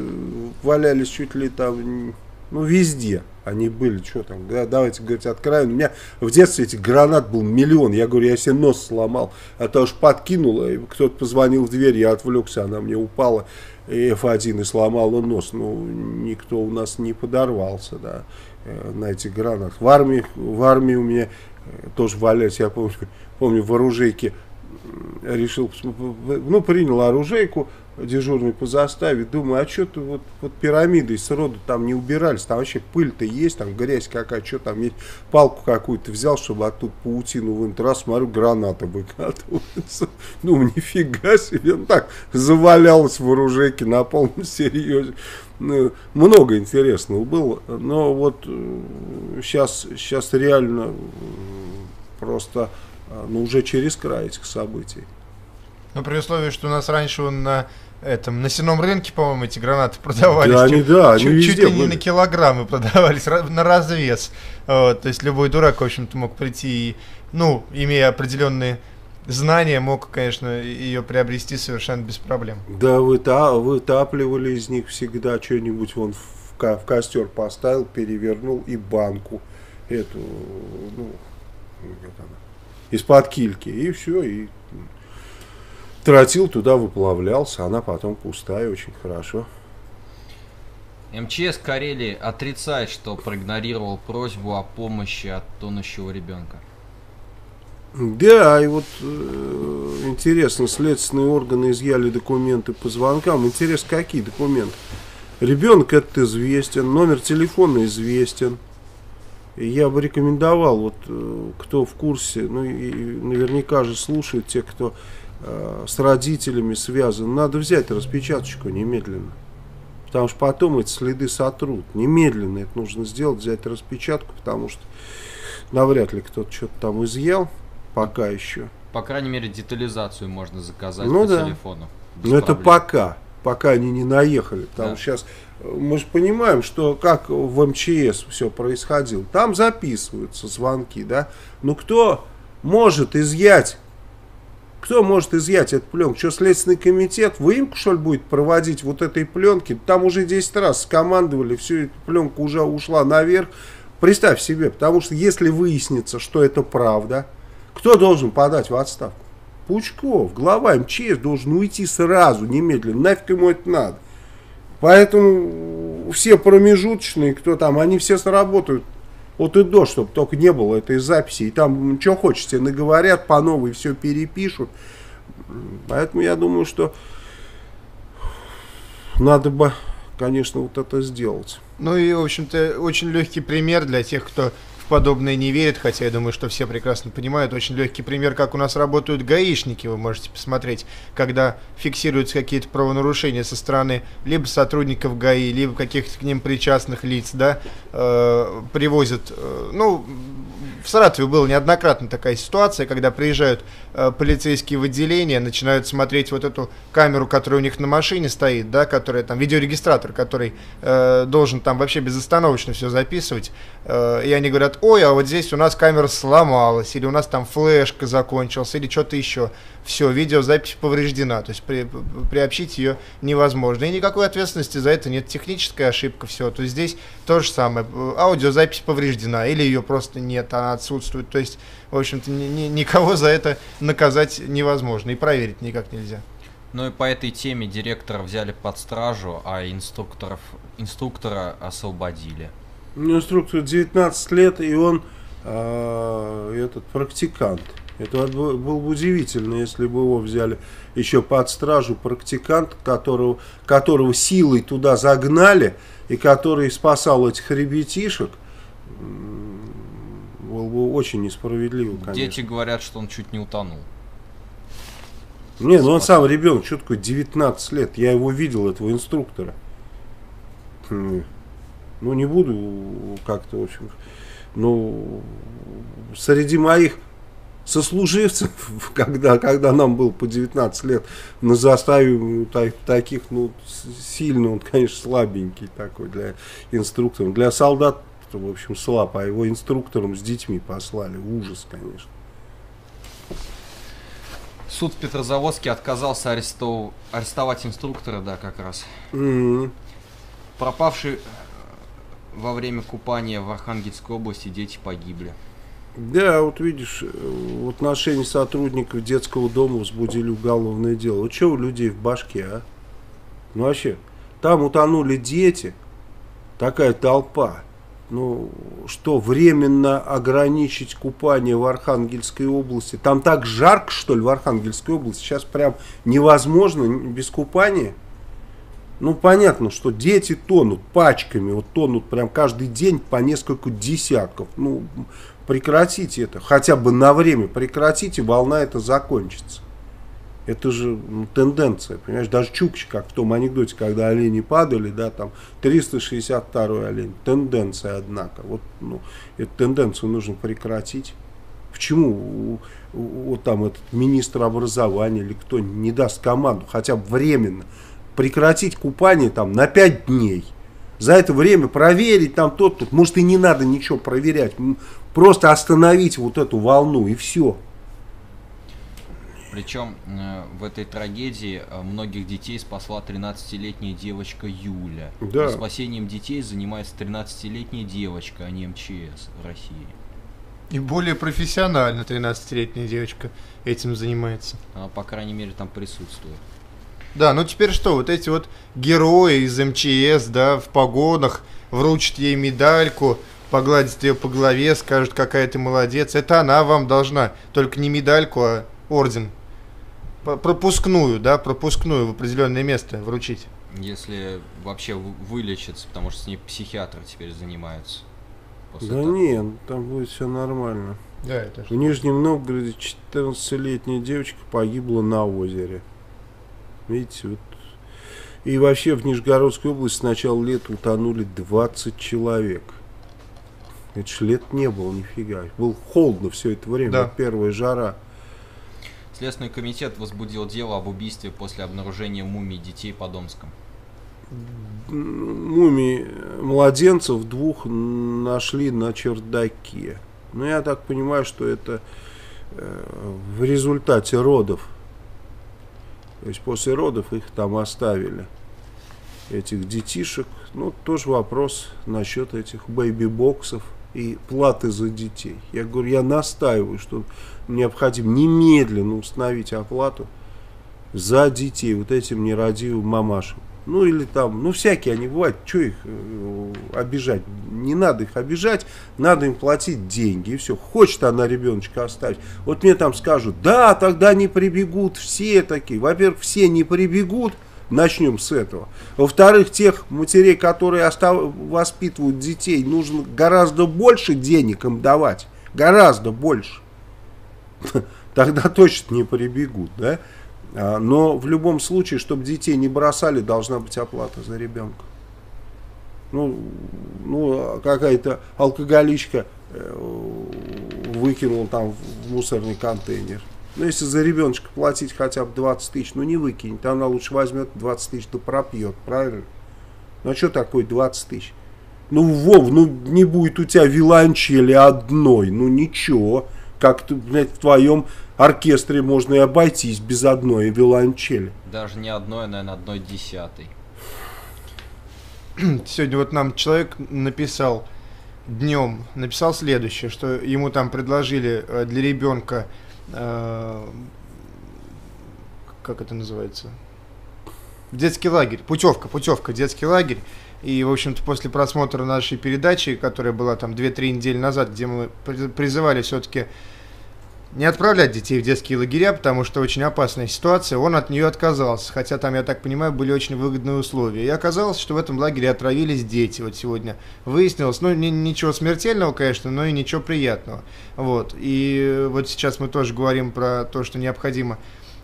валялись чуть ли там, ну, везде они были, что там, давайте говорить откровенно. У меня в детстве этих гранат был миллион, я говорю, я себе нос сломал, а то уж подкинула, кто-то позвонил в дверь, я отвлекся, она мне упала, эф один, и сломала нос. Ну, никто у нас не подорвался, да, на этих гранатах. В армии, в армии у меня тоже валялись, я помню, помню в оружейке решил, ну, принял оружейку, дежурный по заставе, думаю, а что ты вот, вот пирамидой сроду там не убирались, там вообще пыль-то есть, там грязь какая, что там есть, палку какую-то взял, чтобы оттуда паутину вынуть, раз, смотрю, граната выкатывается, ну, нифига себе, ну, так, завалялась в оружейке на полном серьезе, ну, много интересного было, но вот сейчас, сейчас реально просто, ну, уже через край этих событий. Ну, при условии, что у нас раньше он на этом, на сенном рынке, по-моему, эти гранаты продавались, да, чуть, они, да, чуть, чуть ли не на килограммы продавались, на развес. Вот, то есть любой дурак, в общем-то, мог прийти и, ну, имея определенные знания, мог, конечно, ее приобрести совершенно без проблем. Да, выта вытапливали из них всегда что-нибудь, вон в, ко в костер поставил, перевернул и банку эту, ну, из-под кильки, и все, и... Тратил туда, выплавлялся, она потом пустая, очень хорошо. эм че эс Карелии отрицает, что проигнорировал просьбу о помощи от тонущего ребенка. Да, и вот э, интересно, следственные органы изъяли документы по звонкам. Интересно, какие документы? Ребенок этот известен, номер телефона известен. Я бы рекомендовал, вот э, кто в курсе, ну и наверняка же слушают те, кто... с родителями связан, надо взять распечаточку немедленно, потому что потом эти следы сотрут, немедленно это нужно сделать, взять распечатку, потому что навряд ли кто-то что-то там изъял, пока еще. По крайней мере, детализацию можно заказать, ну, по, да, телефону. Но это пока, пока они не наехали, потому, да, что сейчас мы же понимаем, что как в эм че эс все происходило, там записываются звонки, да, но кто может изъять? Кто может изъять эту пленку? Что, Следственный комитет выемку, что ли, будет проводить вот этой пленки? Там уже десять раз скомандовали, всю эту пленку уже ушла наверх. Представь себе, потому что если выяснится, что это правда, кто должен подать в отставку? Пучков, глава эм че эс, должен уйти сразу, немедленно. Нафиг ему это надо? Поэтому все промежуточные, кто там, они все сработают. Вот и до, чтобы только не было этой записи. И там, что хочешь, тебе наговорят, по новой все перепишут. Поэтому я думаю, что надо бы, конечно, вот это сделать. Ну и, в общем-то, очень легкий пример для тех, кто в подобное не верит. Хотя я думаю, что все прекрасно понимают. Очень легкий пример, как у нас работают гаишники. Вы можете посмотреть, когда фиксируются какие-то правонарушения со стороны либо сотрудников ГАИ, либо каких-то к ним причастных лиц, да, э, привозят, э, ну... В Саратове была неоднократно такая ситуация, когда приезжают э, полицейские в отделение, начинают смотреть вот эту камеру, которая у них на машине стоит, да, которая там, видеорегистратор, который э, должен там вообще безостановочно все записывать, э, и они говорят, ой, а вот здесь у нас камера сломалась, или у нас там флешка закончилась, или что-то еще. Все, видеозапись повреждена, то есть при, приобщить ее невозможно. И никакой ответственности за это нет, техническая ошибка, все. То есть здесь то же самое, аудиозапись повреждена, или ее просто нет, она она отсутствует. То есть, в общем-то, ни, ни, никого за это наказать невозможно и проверить никак нельзя. Ну и по этой теме директора взяли под стражу, а инструкторов, инструктора освободили. Инструктору девятнадцать лет, и он э, этот практикант. Это было бы удивительно, если бы его взяли еще под стражу практикант, которого, которого силой туда загнали, и который спасал этих ребятишек. Было бы очень несправедливо, конечно. Дети говорят, что он чуть не утонул. Нет, ну он сам ребенок, что такое девятнадцать лет? Я его видел, этого инструктора. Ну, не буду как-то, в общем... Ну, среди моих... сослуживцев, когда, когда нам было по девятнадцать лет, на заставе ну, так, таких, ну, сильно он, конечно, слабенький такой для инструкторов. Для солдат, в общем, слаб, а его инструктором с детьми послали. Ужас, конечно. Суд в Петрозаводске отказался арестов... арестовать инструктора, да, как раз. Mm-hmm. Пропавшие во время купания в Архангельской области дети погибли. Да, вот видишь, в отношении сотрудников детского дома возбудили уголовное дело. Вот что у людей в башке, а? Ну вообще, там утонули дети, такая толпа. Ну что, временно ограничить купание в Архангельской области? Там так жарко, что ли, в Архангельской области? Сейчас прям невозможно без купания. Ну понятно, что дети тонут пачками, вот тонут прям каждый день по несколько десятков. Ну... Прекратите это, хотя бы на время прекратите, волна эта закончится. Это же ну, тенденция, понимаешь, даже Чукчи, как в том анекдоте, когда олени падали, да, там триста шестьдесят второй олень, тенденция, однако, вот, ну, эту тенденцию нужно прекратить. Почему вот там этот министр образования или кто не даст команду, хотя бы временно, прекратить купание там на пять дней? За это время проверить там тот, тот, может и не надо ничего проверять, просто остановить вот эту волну и все. Причем э, в этой трагедии многих детей спасла тринадцатилетняя девочка Юля. Да. Спасением детей занимается тринадцатилетняя девочка, а не МЧС в России. И более профессионально тринадцатилетняя девочка этим занимается. Она, по крайней мере, там присутствует. Да, ну теперь что, вот эти вот герои из МЧС, да, в погонах, вручат ей медальку, погладят ее по голове, скажут, какая ты молодец. Это она вам должна, только не медальку, а орден. Пропускную, да, пропускную в определенное место вручить. Если вообще вылечится, потому что с ней психиатры теперь занимаются. Да нет, там будет все нормально. Да, это же. В Нижнем Новгороде четырнадцатилетняя девочка погибла на озере. Видите, вот. И вообще в Нижегородской области с начала лета утонули двадцать человек. Это ж лет не было, нифига. Было холодно все это время, да. Первая жара. Следственный комитет возбудил дело об убийстве после обнаружения мумий детей под Омском. Мумии младенцев двух нашли на чердаке. Но я так понимаю, что это в результате родов. То есть после родов их там оставили, этих детишек. Ну, тоже вопрос насчет этих бэйби-боксов и платы за детей. Я говорю, я настаиваю, что необходимо немедленно установить оплату за детей вот этим нерадивым мамашам. Ну, или там, ну, всякие они бывают, что их э, обижать? Не надо их обижать, надо им платить деньги, и все. Хочет она ребеночка оставить. Вот мне там скажут, да, тогда не прибегут все такие. Во-первых, все не прибегут, начнем с этого. Во-вторых, тех матерей, которые остав... воспитывают детей, нужно гораздо больше денег им давать. Гораздо больше. Тогда точно не прибегут, да? Но в любом случае, чтобы детей не бросали, должна быть оплата за ребенка. Ну, ну какая-то алкоголичка выкинула там в мусорный контейнер. Ну, если за ребеночка платить хотя бы двадцать тысяч, ну не выкинет, она лучше возьмет двадцать тысяч, да пропьет, правильно? Ну, а что такое двадцать тысяч? Ну, Вов, ну не будет у тебя виолончели одной, ну ничего. Как-то, блядь, в твоем оркестре можно и обойтись без одной виолончели. Даже не одной, наверное, одной десятой. Сегодня вот нам человек написал, днем написал следующее, что ему там предложили для ребенка, э, как это называется, детский лагерь, путевка, путевка, детский лагерь. И, в общем-то, после просмотра нашей передачи, которая была там две-три недели назад, где мы призывали все-таки не отправлять детей в детские лагеря, потому что очень опасная ситуация, он от нее отказался. Хотя там, я так понимаю, были очень выгодные условия. И оказалось, что в этом лагере отравились дети. Вот сегодня выяснилось. Ну, ничего смертельного, конечно, но и ничего приятного. Вот. И вот сейчас мы тоже говорим про то, что необходимо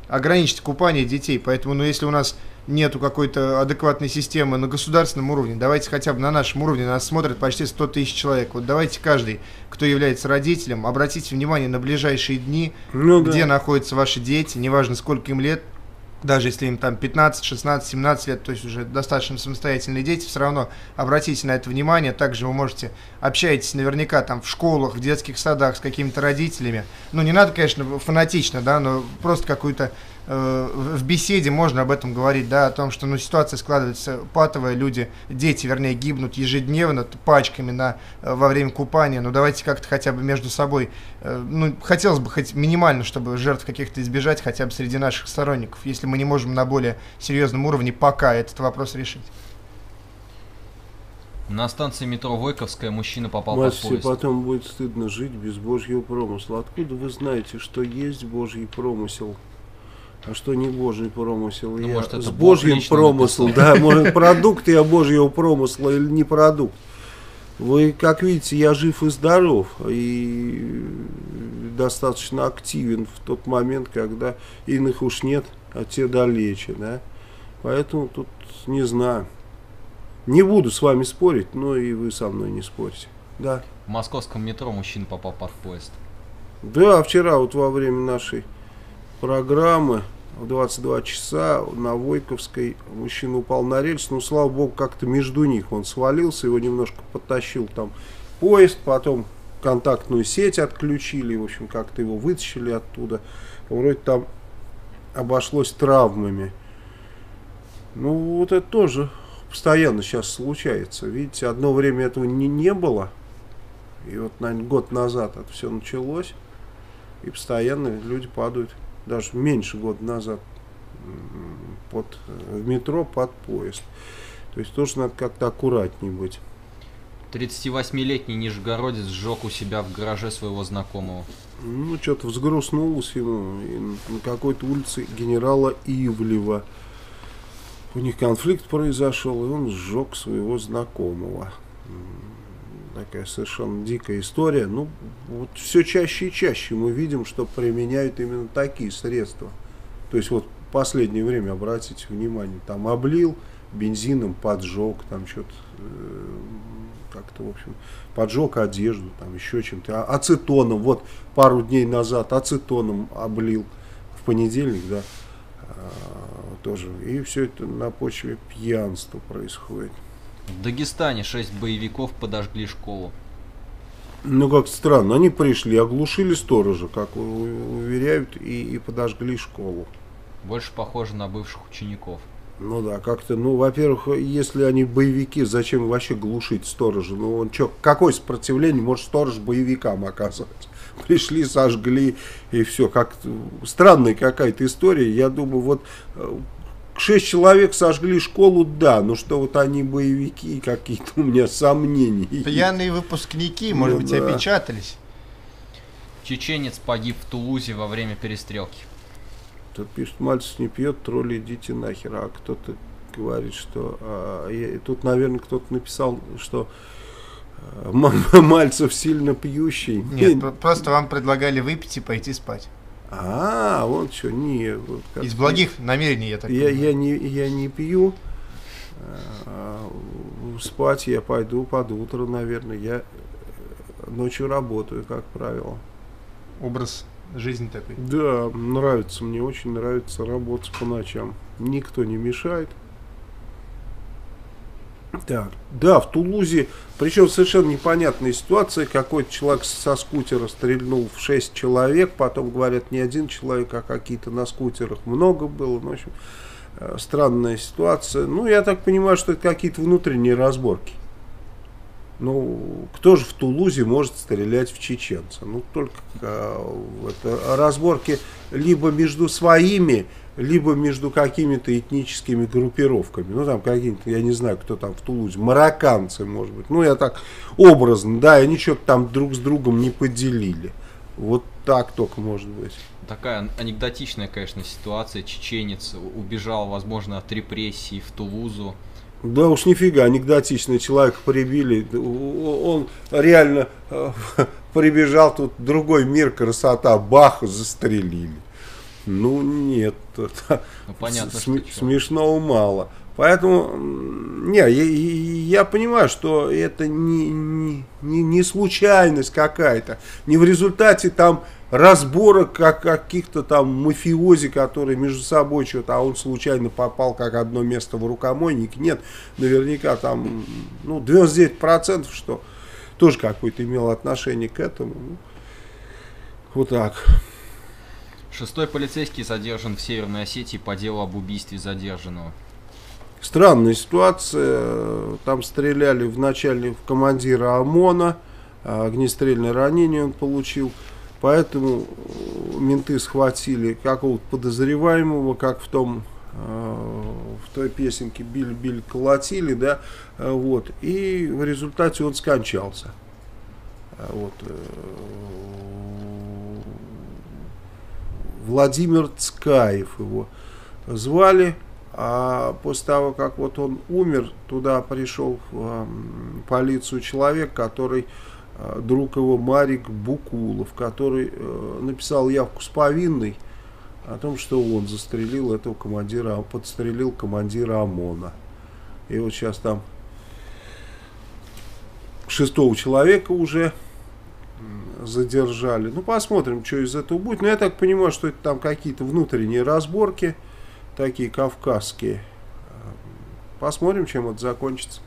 ограничить купание детей. Поэтому, ну, если у нас нету какой-то адекватной системы на государственном уровне, давайте хотя бы на нашем уровне, нас смотрят почти сто тысяч человек. Вот давайте каждый, кто является родителем, обратите внимание на ближайшие дни, ну, где да. находятся ваши дети, неважно сколько им лет, даже если им там пятнадцать, шестнадцать, семнадцать лет, то есть уже достаточно самостоятельные дети, все равно обратите на это внимание. Также вы можете, общаетесь наверняка там в школах, в детских садах с какими-то родителями. Ну, не надо, конечно, фанатично, да, но просто какую-то э, в беседе можно об этом говорить, да, о том, что, ну, ситуация складывается патовая, люди, дети, вернее, гибнут ежедневно пачками на, во время купания. Ну, давайте как-то хотя бы между собой, э, ну, хотелось бы хоть минимально, чтобы жертв каких-то избежать, хотя бы среди наших сторонников, если мы мы не можем на более серьезном уровне пока этот вопрос решить. На станции метро Войковская мужчина попал под поезд. Потом будет стыдно жить без Божьего промысла. Откуда вы знаете, что есть Божий промысел, а что не Божий промысел? Ну, я может, с Божьим промыслом, да, может, продукт я Божьего промысла или не продукт. Вы, как видите, я жив и здоров, и достаточно активен в тот момент, когда иных уж нет, а те далече, да. Поэтому тут не знаю. Не буду с вами спорить, но и вы со мной не спорьте. Да. В московском метро мужчина попал под поезд. Да, вчера вот во время нашей программы в двадцать два часа на Войковской мужчина упал на рельс, но, слава богу, как-то между них он свалился, его немножко подтащил там поезд, потом контактную сеть отключили, в общем, как-то его вытащили оттуда. Вроде там обошлось травмами. Ну, вот это тоже постоянно сейчас случается. Видите, одно время этого не, не было. И вот, наверное, год назад это все началось. И постоянно люди падают. Даже меньше года назад под, в метро под поезд. То есть тоже надо как-то аккуратнее быть. тридцативосьмилетний нижегородец сжег у себя в гараже своего знакомого. Ну, что-то взгрустнулось ему на какой-то улице генерала Ивлева. У них конфликт произошел, и он сжег своего знакомого. Такая совершенно дикая история. Ну, вот все чаще и чаще мы видим, что применяют именно такие средства. То есть, вот в последнее время, обратите внимание, там облил бензином, поджег, там что-то как-то, в общем, поджег одежду, там еще чем-то. А, ацетоном, вот пару дней назад ацетоном облил, в понедельник, да, а, тоже. И все это на почве пьянства происходит. В Дагестане шесть боевиков подожгли школу. Ну, как странно, они пришли, оглушили сторожа, как уверяют, и, и подожгли школу. Больше похоже на бывших учеников. Ну да, как-то, ну, во-первых, если они боевики, зачем вообще глушить сторожа? Ну, он что, какое сопротивление может сторож боевикам оказывать? Пришли, сожгли, и все. Как-то странная какая-то история. Я думаю, вот шесть человек сожгли школу, да, но что вот они боевики, какие-то у меня сомнения. Пьяные выпускники, ну, может быть, да. опечатались. Чеченец погиб в Тулузе во время перестрелки. Тут пишет, Мальцев не пьет, тролли, идите нахер. А кто-то говорит, что... А, я, тут, наверное, кто-то написал, что а, Мальцев сильно пьющий. Нет, и... просто вам предлагали выпить и пойти спать. А, вот что, не... Вот как... Из благих намерений, я так я, понимаю. Я не, я не пью. А, спать я пойду под утро, наверное. Я ночью работаю, как правило. Образ... Жизнь такой. Да, нравится, мне очень нравится работать по ночам. Никто не мешает. Так, да, в Тулузе, причем совершенно непонятная ситуация, какой-то человек со скутера стрельнул в шесть человек, потом говорят, не один человек, а какие-то на скутерах много было, в общем, странная ситуация. Ну, я так понимаю, что это какие-то внутренние разборки. Ну, кто же в Тулузе может стрелять в чеченца? Ну, только а, это разборки либо между своими, либо между какими-то этническими группировками. Ну, там какие-то, я не знаю, кто там в Тулузе, марокканцы, может быть. Ну, я так образно, да, они что-то там друг с другом не поделили. Вот так только может быть. Такая анекдотичная, конечно, ситуация. Чеченец убежал, возможно, от репрессий в Тулузу. Да уж нифига, анекдотичный, человек прибили, он реально э, прибежал, тут другой мир, красота, бах, застрелили. Ну нет, это, ну, понятно, см, смешного мало. Поэтому, не, я, я понимаю, что это не, не, не случайность какая-то, не в результате там разборок как, каких-то там мафиози, которые между собой что-то, а он случайно попал как одно место в рукомойник. Нет, наверняка там, ну, девяносто девять процентов, что тоже какое-то имело отношение к этому. Вот так. Шестой полицейский задержан в Северной Осетии по делу об убийстве задержанного. Странная ситуация, там стреляли вначале в командира ОМОНа, огнестрельное ранение он получил, поэтому менты схватили какого-то подозреваемого, как в том, в той песенке «Били-били, колотили», да, вот, и в результате он скончался, вот. Владимир Цкаев его звали. А после того, как вот он умер, туда пришел в полицию человек, который, друг его Марик Букулов, который написал явку с повинной о том, что он застрелил этого командира, подстрелил командира ОМОНа. И вот сейчас там шестого человека уже задержали. Ну, посмотрим, что из этого будет. Но я так понимаю, что это там какие-то внутренние разборки, такие кавказские. Посмотрим, чем это закончится.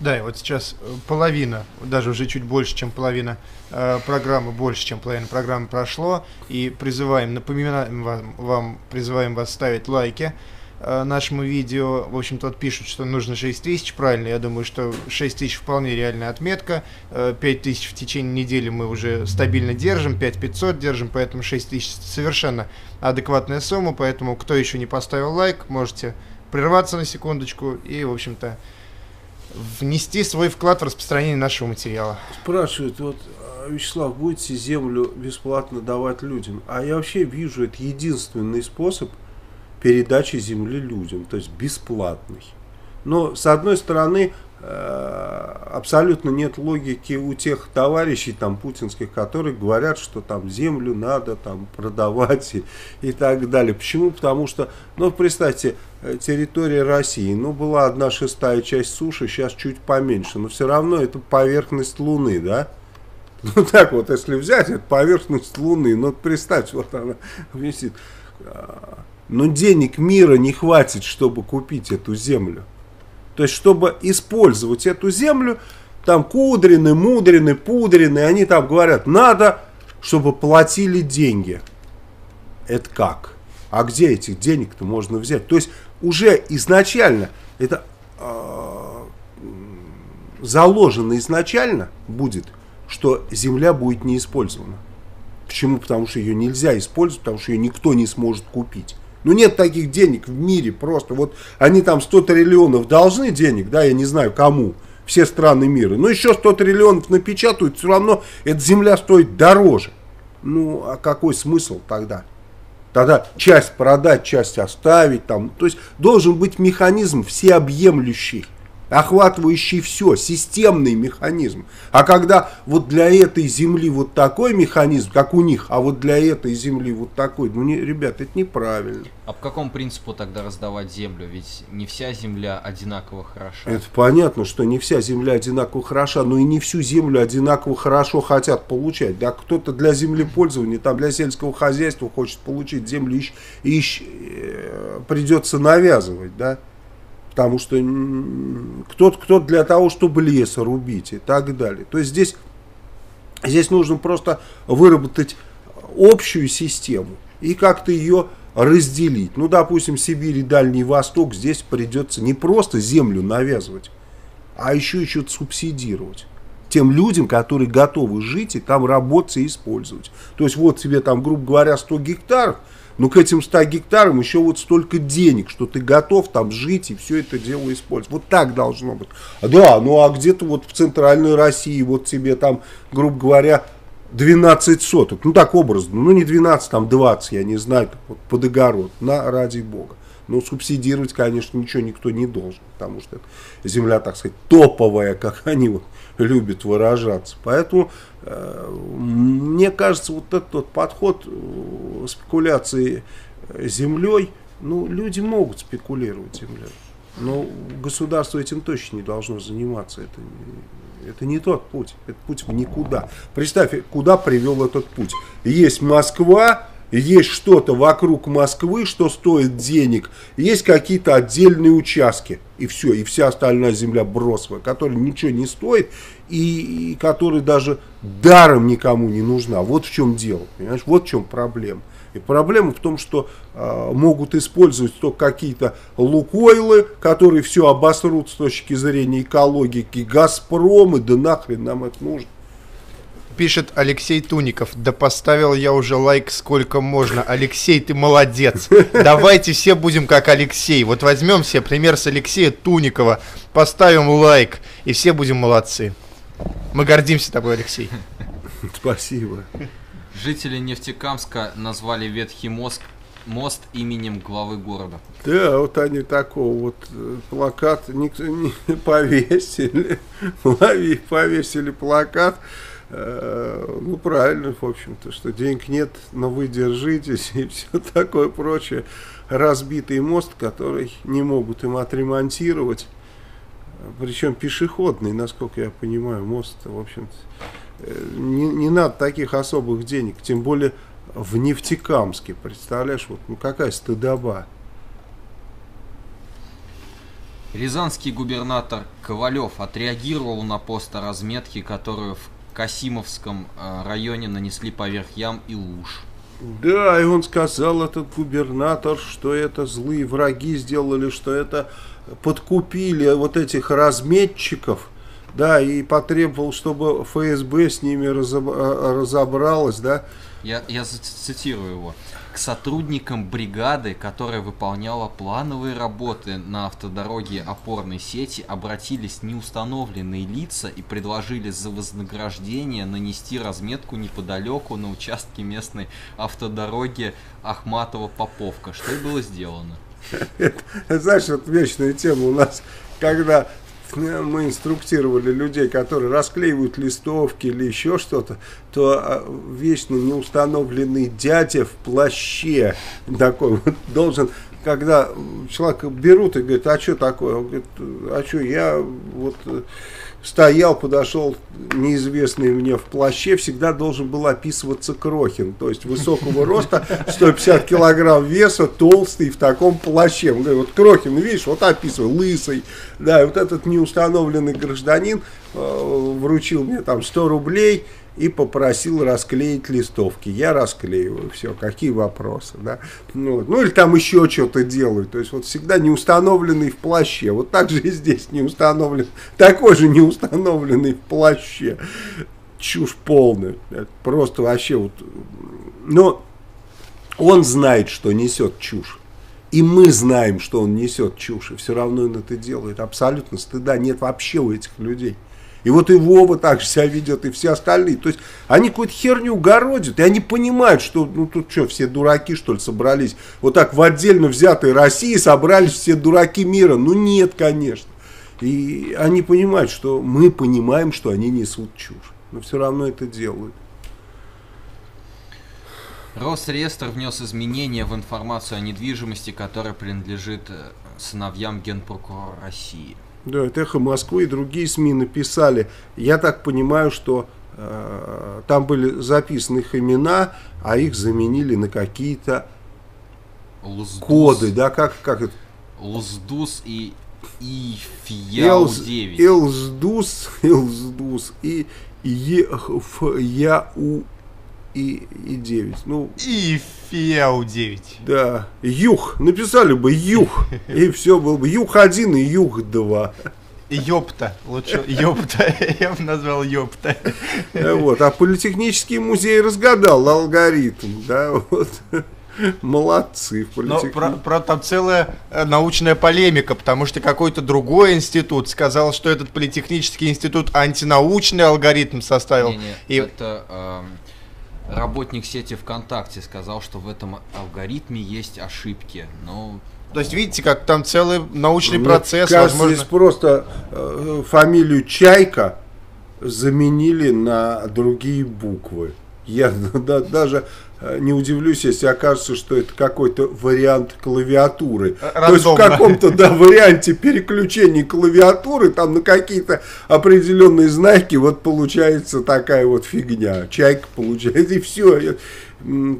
Да, и вот сейчас половина, даже уже чуть больше, чем половина э, программы, больше, чем половина программы прошло. И призываем, напоминаем вам, вам призываем вас ставить лайки э, нашему видео. В общем-то, вот пишут, что нужно шесть тысяч, правильно, я думаю, что шесть тысяч вполне реальная отметка. Э, пять тысяч в течение недели мы уже стабильно держим, пять тысяч пятьсот держим, поэтому шесть тысяч совершенно адекватная сумма, поэтому кто еще не поставил лайк, можете прерваться на секундочку и, в общем-то, внести свой вклад в распространение нашего материала. Спрашивают, вот, Вячеслав, будете землю бесплатно давать людям? А я вообще вижу, это единственный способ передачи земли людям, то есть бесплатный. Но, с одной стороны, абсолютно нет логики у тех товарищей там путинских, которые говорят, что там землю надо там продавать и, и так далее. Почему? Потому что, ну, представьте, территория России, ну, была одна шестая часть суши, сейчас чуть поменьше, но все равно это поверхность Луны, да? Ну, так вот, если взять, это поверхность Луны, ну, представьте, вот она висит. Но денег мира не хватит, чтобы купить эту землю. То есть, чтобы использовать эту землю, там Кудрины, Мудрины, Пудрины, они там говорят, надо, чтобы платили деньги. Это как? А где этих денег-то можно взять? То есть, уже изначально, это э, заложено изначально будет, что земля будет не использована. Почему? Потому что ее нельзя использовать, потому что ее никто не сможет купить. Ну, нет таких денег в мире просто. Вот они там сто триллионов должны денег, да, я не знаю кому, все страны мира. Но еще сто триллионов напечатают, все равно эта земля стоит дороже. Ну, а какой смысл тогда? Тогда часть продать, часть оставить там. То есть должен быть механизм всеобъемлющий, охватывающий все, системный механизм. А когда вот для этой земли вот такой механизм, как у них, а вот для этой земли вот такой, ну, не, ребят, это неправильно. А по какому принципу тогда раздавать землю? Ведь не вся земля одинаково хороша. Это понятно, что не вся земля одинаково хороша, но и не всю землю одинаково хорошо хотят получать. Да, кто-то для землепользования, там для сельского хозяйства хочет получить землю, и придется навязывать, да. Потому что кто-то кто для того, чтобы лес рубить и так далее. То есть здесь, здесь нужно просто выработать общую систему и как-то ее разделить. Ну, допустим, Сибирь и Дальний Восток, здесь придется не просто землю навязывать, а еще и что-то субсидировать тем людям, которые готовы жить и там работать и использовать. То есть вот тебе там, грубо говоря, сто гектаров, но к этим ста гектарам еще вот столько денег, что ты готов там жить и все это дело использовать. Вот так должно быть. Да, ну а где-то вот в центральной России вот тебе там, грубо говоря, двенадцать соток. Ну так образно, ну не двенадцать, там двадцать, я не знаю, вот под огород, на ради бога. Но субсидировать, конечно, ничего никто не должен, потому что земля, так сказать, топовая, как они вот любят выражаться. Поэтому, э, мне кажется, вот этот вот подход э, спекуляции землей, ну, люди могут спекулировать землей, но государство этим точно не должно заниматься. Это, это не тот путь, это путь в никуда. Представь, куда привел этот путь. Есть Москва. Есть что-то вокруг Москвы, что стоит денег. Есть какие-то отдельные участки. И все, и вся остальная земля бросовая, которая ничего не стоит. И, и которая даже даром никому не нужна. Вот в чем дело, понимаешь? Вот в чем проблема. И проблема в том, что э, могут использовать только какие-то лукойлы, которые все обосрут с точки зрения экологии. И Газпромы, да нахрен нам это нужно. Пишет Алексей Туников. Да поставил я уже лайк сколько можно. Алексей, ты молодец. Давайте все будем как Алексей. Вот возьмем все пример с Алексея Туникова. Поставим лайк. И все будем молодцы. Мы гордимся тобой, Алексей. Спасибо. Жители Нефтекамска назвали ветхий мост, мост именем главы города. Да, вот они такого вот плакат никто не повесили. Лови, повесили плакат. Ну, правильно, в общем-то, что денег нет, но вы держитесь и все такое прочее. Разбитый мост, который не могут им отремонтировать. Причем пешеходный, насколько я понимаю, мост, в общем-то, не, не надо таких особых денег. Тем более в Нефтекамске, представляешь, вот, ну какая стыдоба. Рязанский губернатор Ковалев отреагировал на пост о разметке, которую в Касимовском районе нанесли поверх ям и луж. Да, и он сказал, этот губернатор, что это злые враги сделали, что это подкупили вот этих разметчиков, да, и потребовал, чтобы ФСБ с ними разобралось, да. Я, я цитирую его. К сотрудникам бригады, которая выполняла плановые работы на автодороге опорной сети, обратились неустановленные лица и предложили за вознаграждение нанести разметку неподалеку на участке местной автодороги Ахматова-Поповка. Что и было сделано. Знаешь, вот вечная тема у нас, когда мы инструктировали людей, которые расклеивают листовки или еще что-то, то вечно неустановленный дядя в плаще такой вот должен, когда человека берут и говорят, а что такое? Он говорит, а что, я вот стоял, подошел неизвестный мне в плаще, всегда должен был описываться Крохин, то есть высокого роста, сто пятьдесят килограмм веса, толстый, в таком плаще. Он говорит, вот Крохин, видишь, вот описывай, лысый. Да, и вот этот неустановленный гражданин э, вручил мне там сто рублей и попросил расклеить листовки. Я расклеиваю, все, какие вопросы, да? Ну, ну или там еще что-то делают. То есть вот всегда неустановленный в плаще. Вот так же и здесь не установлен, такой же неустановленный в плаще. Чушь полная. Просто вообще вот. Но он знает, что несет чушь. И мы знаем, что он несет чушь. И все равно он это делает. Абсолютно стыда нет вообще у этих людей. И вот и Вова так же себя ведет, и все остальные. То есть они какую-то херню городят, и они понимают, что ну тут что, все дураки, что ли, собрались? Вот так в отдельно взятой России собрались все дураки мира. Ну нет, конечно. И они понимают, что мы понимаем, что они несут чушь. Но все равно это делают. Росреестр внес изменения в информацию о недвижимости, которая принадлежит сыновьям генпрокурора России. Да, это «Эхо Москвы» и другие СМИ написали. Я так понимаю, что э, там были записаны их имена, а их заменили на какие-то коды. Да, как, как это? Луздус и Ифьяу девять. Элздус, Элздус и Ефьяу и, и девять. Ну, Ифьяу девять. Да. Юг. Написали бы Юг. И все было бы. Юг один и Юг два. Ёпта, лучше ёпта, я бы назвал ёпта. Вот, а политехнический музей разгадал алгоритм, да, вот. Молодцы. Но про, про там целая научная полемика, потому что какой-то другой институт сказал, что этот политехнический институт антинаучный алгоритм составил. Не, не, и... Это э, работник сети ВКонтакте сказал, что в этом алгоритме есть ошибки. Но... То есть видите, как там целый научный Мне процесс. Кажется, возможно... здесь просто э, фамилию Чайка заменили на другие буквы. Я да, даже... не удивлюсь, если окажется, что это какой-то вариант клавиатуры. Рандомно. То есть в каком-то да, варианте переключения клавиатуры, там на какие-то определенные знаки, вот получается такая вот фигня. Чайка получается, и все.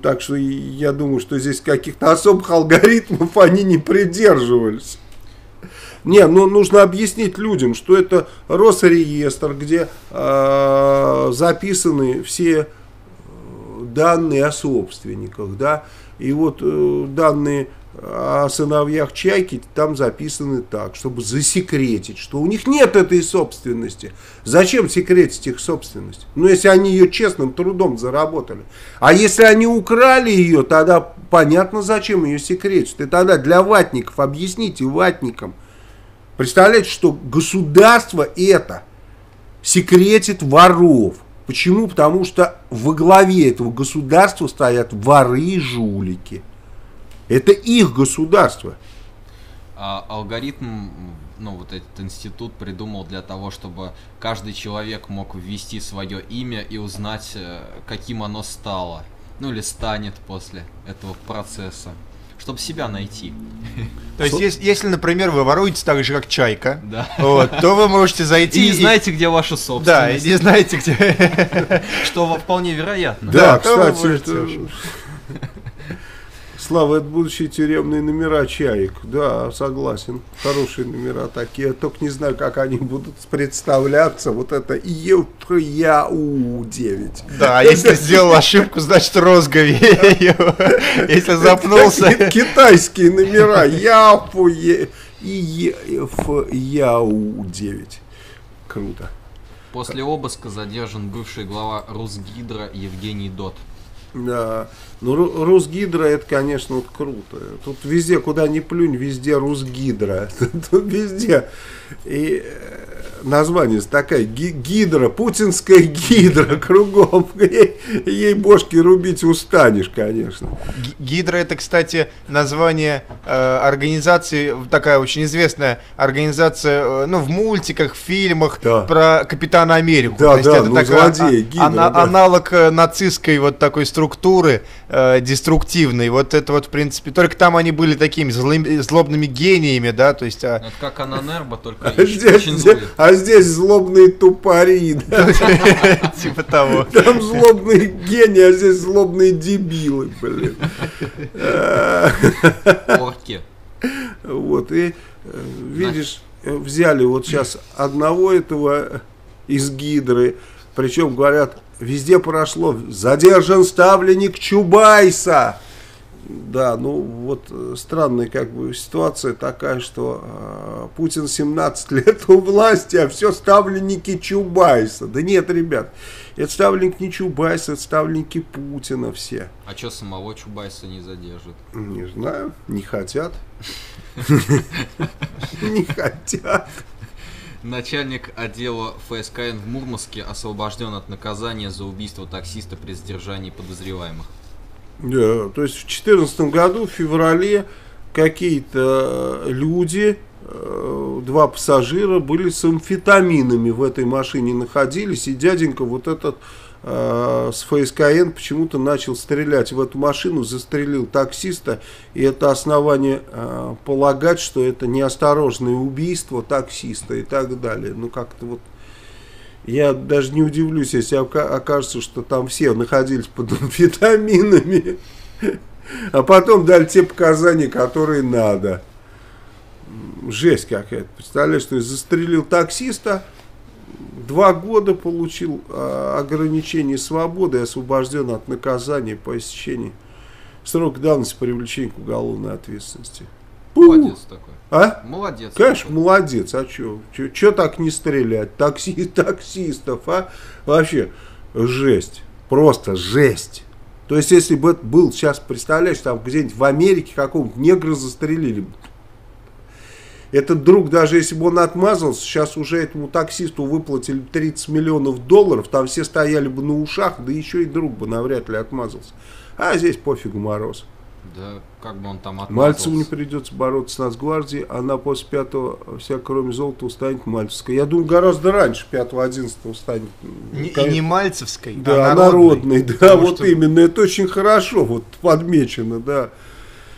Так что я думаю, что здесь каких-то особых алгоритмов они не придерживались. Не, ну нужно объяснить людям, что это Росреестр, где э, записаны все... данные о собственниках, да, и вот э, данные о сыновьях Чайки там записаны так, чтобы засекретить, что у них нет этой собственности. Зачем секретить их собственность? Ну, если они ее честным трудом заработали. А если они украли ее, тогда понятно, зачем ее секретить. И тогда для ватников, объясните ватникам, представляете, что государство это секретит воров. Почему? Потому что во главе этого государства стоят воры и жулики. Это их государство. А, алгоритм, ну вот этот институт придумал для того, чтобы каждый человек мог ввести свое имя и узнать, каким оно стало. Ну или станет после этого процесса. Чтобы себя найти. То есть, если, если, например, вы воруете так же, как Чайка, да. вот, то вы можете зайти... И, и не знаете, где ваша собственность. Да, и не знаете, где... Что вполне вероятно. Да, да кстати, это... Слава, это будущие тюремные номера Чаек. Да, согласен. Хорошие номера такие. Я только не знаю, как они будут представляться. Вот это Е П Я У девять. Да, если сделал ошибку, значит Росгови. Если запнулся. Китайские номера. Е П Я У девять. Круто. После обыска задержан бывший глава Русгидро Евгений Дот. Да, ну Русгидро это, конечно, вот круто. Тут везде, куда ни плюнь, везде Русгидро. Тут везде. И название такая гидра, путинская гидра кругом. Ей бошки рубить устанешь, конечно. Гидра это, кстати, название э, организации, такая очень известная организация, э, ну в мультиках, в фильмах да. про Капитана Америку. Да, то есть да, это ну, такая, злодей, гидра, ана, да. аналог нацистской вот такой структуры э, деструктивной. Вот это вот в принципе. Только там они были такими злыми, злобными гениями, да, то есть. А... Это как Ананерба, только. А здесь злобные тупари, да? Типа того. Там злобные гении, а здесь злобные дебилы, блин. Орки. Вот, и видишь, взяли вот сейчас одного этого из Гидры, причем, говорят, везде прошло, задержан ставленник Чубайса. Да, ну вот странная как бы ситуация такая, что э, Путин семнадцать лет у власти, а все ставленники Чубайса. Да нет, ребят, это ставленник не Чубайса, это ставленники Путина все. А что самого Чубайса не задержат? Не знаю, не хотят. Не хотят. Начальник отдела Ф С К Н в Мурманске освобожден от наказания за убийство таксиста при задержании подозреваемых. Да, то есть в две тысячи четырнадцатом году, в феврале, какие-то люди, два пассажира, были с амфетаминами в этой машине находились, и дяденька вот этот э, с Ф С К Н почему-то начал стрелять в эту машину, застрелил таксиста, и это основание э, полагать, что это неосторожное убийство таксиста и так далее, ну как-то вот. Я даже не удивлюсь, если окажется, что там все находились под амфетаминами, а потом дали те показания, которые надо. Жесть какая-то. Представляешь, что я застрелил таксиста, два года получил ограничение свободы, освобожден от наказания по истечении срока давности привлечения к уголовной ответственности. Молодец такой. А? Молодец. Конечно, молодец. А что? Че так не стрелять? Такси, таксистов, а? Вообще, жесть. Просто жесть. То есть, если бы это был сейчас, представляешь, там где-нибудь в Америке какого-нибудь негра застрелили бы. Этот друг, даже если бы он отмазался, сейчас уже этому таксисту выплатили тридцать миллионов долларов, там все стояли бы на ушах, да еще и друг бы навряд ли отмазался. А здесь пофигу мороз. Да, как бы он там отмазался. Мальцеву не придется бороться с Нацгвардией, она после пятого вся кроме золота устанет мальцевской. Я думаю, гораздо раньше, пятого-одиннадцатого устанет. Не, и не мальцевской, да, а народной. народной да, потому вот что... именно, это очень хорошо вот подмечено, да.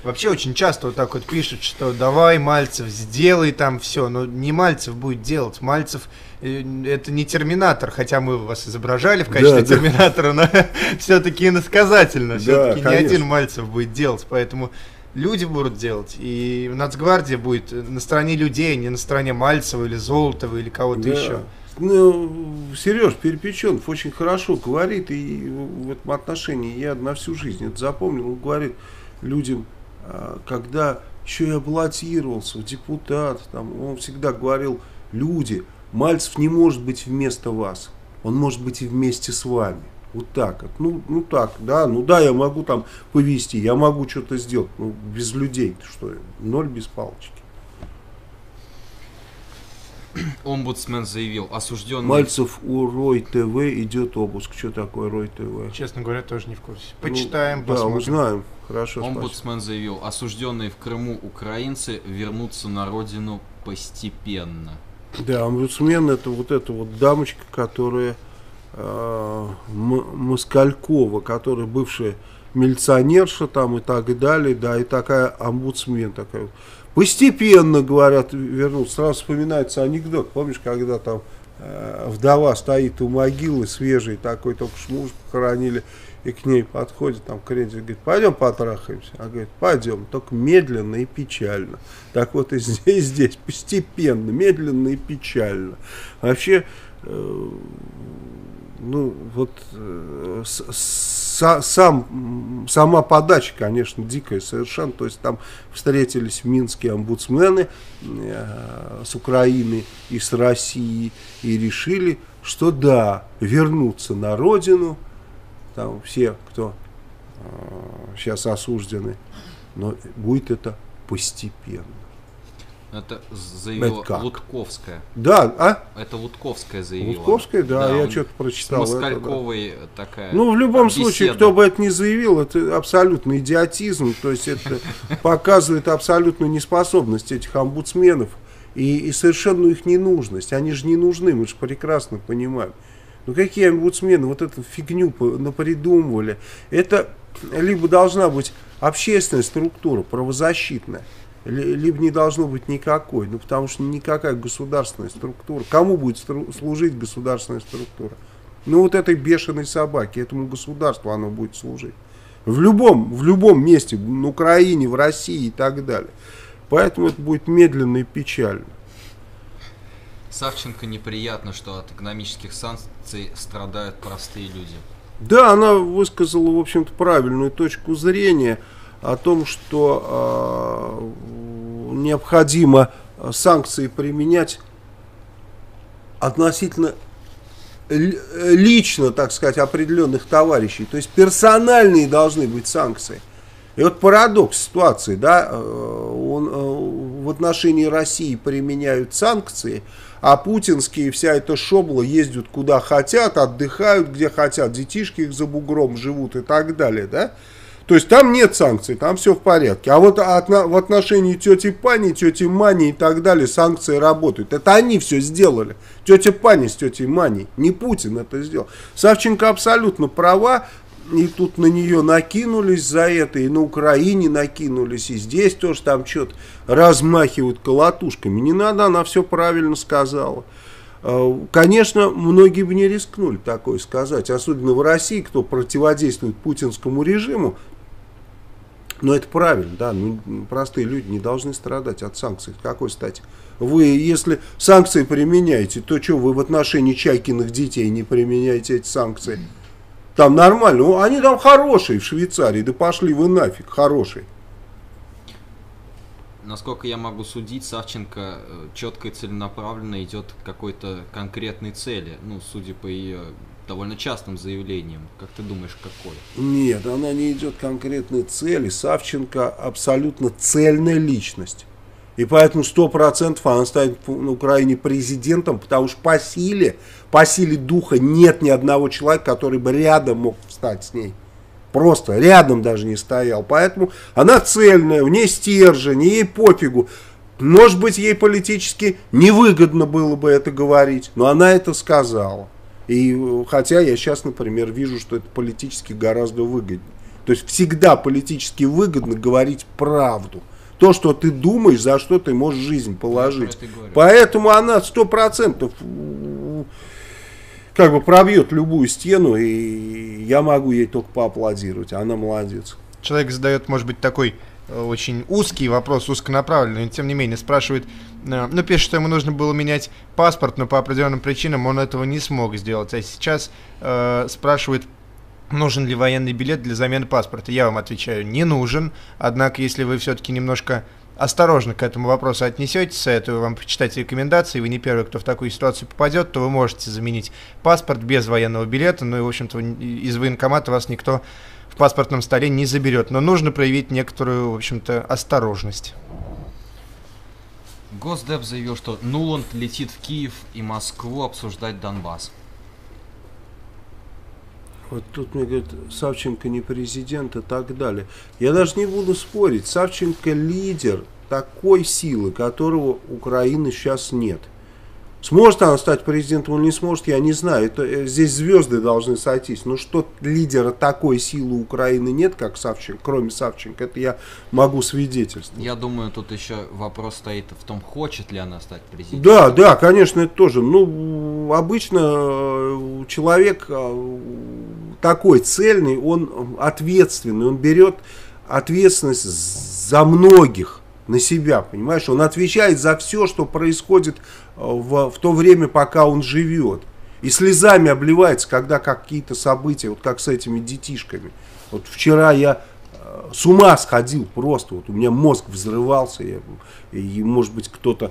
Вообще очень часто вот так вот пишут, что давай, Мальцев, сделай там все. Но не Мальцев будет делать. Мальцев это не терминатор, хотя мы вас изображали в качестве да, терминатора, да. Но все-таки иносказательно. Все-таки да, не один Мальцев будет делать. Поэтому люди будут делать. И Нацгвардия будет на стороне людей, не на стороне Мальцева или Золотова или кого-то да. еще. Ну, Сереж Перепеченов очень хорошо говорит. И в этом отношении я на всю жизнь это запомнил. Он говорит людям... Когда еще я баллотировался в депутат, там, он всегда говорил, люди, Мальцев не может быть вместо вас, он может быть и вместе с вами. Вот так вот, ну, ну так, да, ну да, я могу там повести, я могу что-то сделать, ну, без людей, что, ноль без палочки. Омбудсмен заявил, осужденный... Мальцев у Рой ТВ идет обыск. Что такое Рой ТВ? Честно говоря, тоже не в курсе. Почитаем, ну, посмотрим. Да, узнаем. Хорошо, Омбудсмен спасибо. заявил, осужденные в Крыму украинцы вернутся на родину постепенно. Да, омбудсмен это вот эта вот дамочка, которая... Э, Москалькова, которая бывшая милиционерша там и так далее. Да, и такая омбудсмен такая... Постепенно, говорят, вернулся. Сразу вспоминается анекдот. Помнишь, когда там э, вдова стоит у могилы, свежий такой, только что муж похоронили, и к ней подходит, там крендель, говорит, пойдем потрахаемся. А говорит, пойдем, только медленно и печально. Так вот и здесь, и здесь постепенно, медленно и печально. Вообще, э, ну, вот э, с, с, сам, сама подача, конечно, дикая совершенно. То есть там встретились минские омбудсмены э, с Украины и с России и решили, что да, вернуться на родину, там все, кто э, сейчас осуждены, но будет это постепенно. Это заявила это Лутковская. Да, а? Это Лутковская заявила. Лутковская, да, да я что-то прочитал. Москальковой да. такая. Ну, в любом беседа. случае, кто бы это ни заявил, это абсолютный идиотизм. То есть это показывает абсолютную неспособность этих омбудсменов и, и совершенную их ненужность. Они же не нужны, мы же прекрасно понимаем. Ну, какие омбудсмены вот эту фигню напридумывали? Это либо должна быть общественная структура, правозащитная, либо не должно быть никакой, ну потому что никакая государственная структура, кому будет стру- служить государственная структура? Ну вот этой бешеной собаке, этому государству оно будет служить. В любом, в любом месте, на Украине, в России и так далее. Поэтому это будет медленно и печально. Савченко неприятно, что от экономических санкций страдают простые люди. Да, она высказала, в общем-то, правильную точку зрения о том, что э, необходимо санкции применять относительно лично, так сказать, определенных товарищей. То есть персональные должны быть санкции. И вот парадокс ситуации, да, он, он, в отношении России применяют санкции, а путинские вся эта шобла ездят куда хотят, отдыхают где хотят, детишки их за бугром живут и так далее, да. То есть там нет санкций, там все в порядке. А вот от, в отношении тети Пани, тети Мани и так далее санкции работают. Это они все сделали. Тетя Пани с тетей Маней. Не Путин это сделал. Савченко абсолютно права. И тут на нее накинулись за это. И на Украине накинулись. И здесь тоже там что-то размахивают колотушками. Не надо, она все правильно сказала. Конечно, многие бы не рискнули такое сказать. Особенно в России, кто противодействует путинскому режиму. Но это правильно, да, ну, простые люди не должны страдать от санкций. С какой стати? Вы, если санкции применяете, то что, вы в отношении Чайкиных детей не применяете эти санкции? Там нормально, ну, они там хорошие в Швейцарии, да пошли вы нафиг, хорошие. насколько я могу судить, Савченко четко и целенаправленно идет к какой-то конкретной цели, ну, судя по ее довольно частным заявлениям. Как ты думаешь, какой? Нет, она не идет к конкретной цели. Савченко абсолютно цельная личность. И поэтому сто процентов она станет на Украине президентом, потому что по силе, по силе духа нет ни одного человека, который бы рядом мог встать с ней. Просто рядом даже не стоял. Поэтому она цельная, в ней стержень, ей пофигу. Может быть, ей политически невыгодно было бы это говорить, но она это сказала. И хотя я сейчас, например, вижу, что это политически гораздо выгоднее. То есть всегда политически выгодно говорить правду. То, что ты думаешь, за что ты можешь жизнь положить. Поэтому она сто процентов как бы пробьет любую стену, и я могу ей только поаплодировать. Она молодец. Человек задает, может быть, такой очень узкий вопрос, узконаправленный, но тем не менее спрашивает, ну, пишет, что ему нужно было менять паспорт, но по определенным причинам он этого не смог сделать. А сейчас э, спрашивает, нужен ли военный билет для замены паспорта. Я вам отвечаю, не нужен. Однако, если вы все-таки немножко осторожно к этому вопросу отнесетесь, советую вам почитать рекомендации, вы не первый, кто в такую ситуацию попадет, то вы можете заменить паспорт без военного билета, ну и, в общем-то, из военкомата вас никто в паспортном столе не заберет, но нужно проявить некоторую, в общем-то, осторожность. Госдеп заявил, что Нуланд летит в Киев и Москву обсуждать Донбасс. Вот тут мне говорят, Савченко не президент и так далее. Я даже не буду спорить. Савченко лидер такой силы, которого Украины сейчас нет. Сможет она стать президентом или не сможет, я не знаю. Это, здесь звезды должны сойтись. Но что лидера такой силы Украины нет, как Савченко, кроме Савченко, это я могу свидетельствовать. Я думаю, тут еще вопрос стоит в том, хочет ли она стать президентом. Да, да, конечно, это тоже. Ну, обычно человек такой цельный, он ответственный, он берет ответственность за многих на себя, понимаешь? Он отвечает за все, что происходит в, в то время, пока он живет. И слезами обливается, когда какие-то события, вот как с этими детишками. Вот вчера я с ума сходил просто, вот у меня мозг взрывался, я, и, может быть, кто-то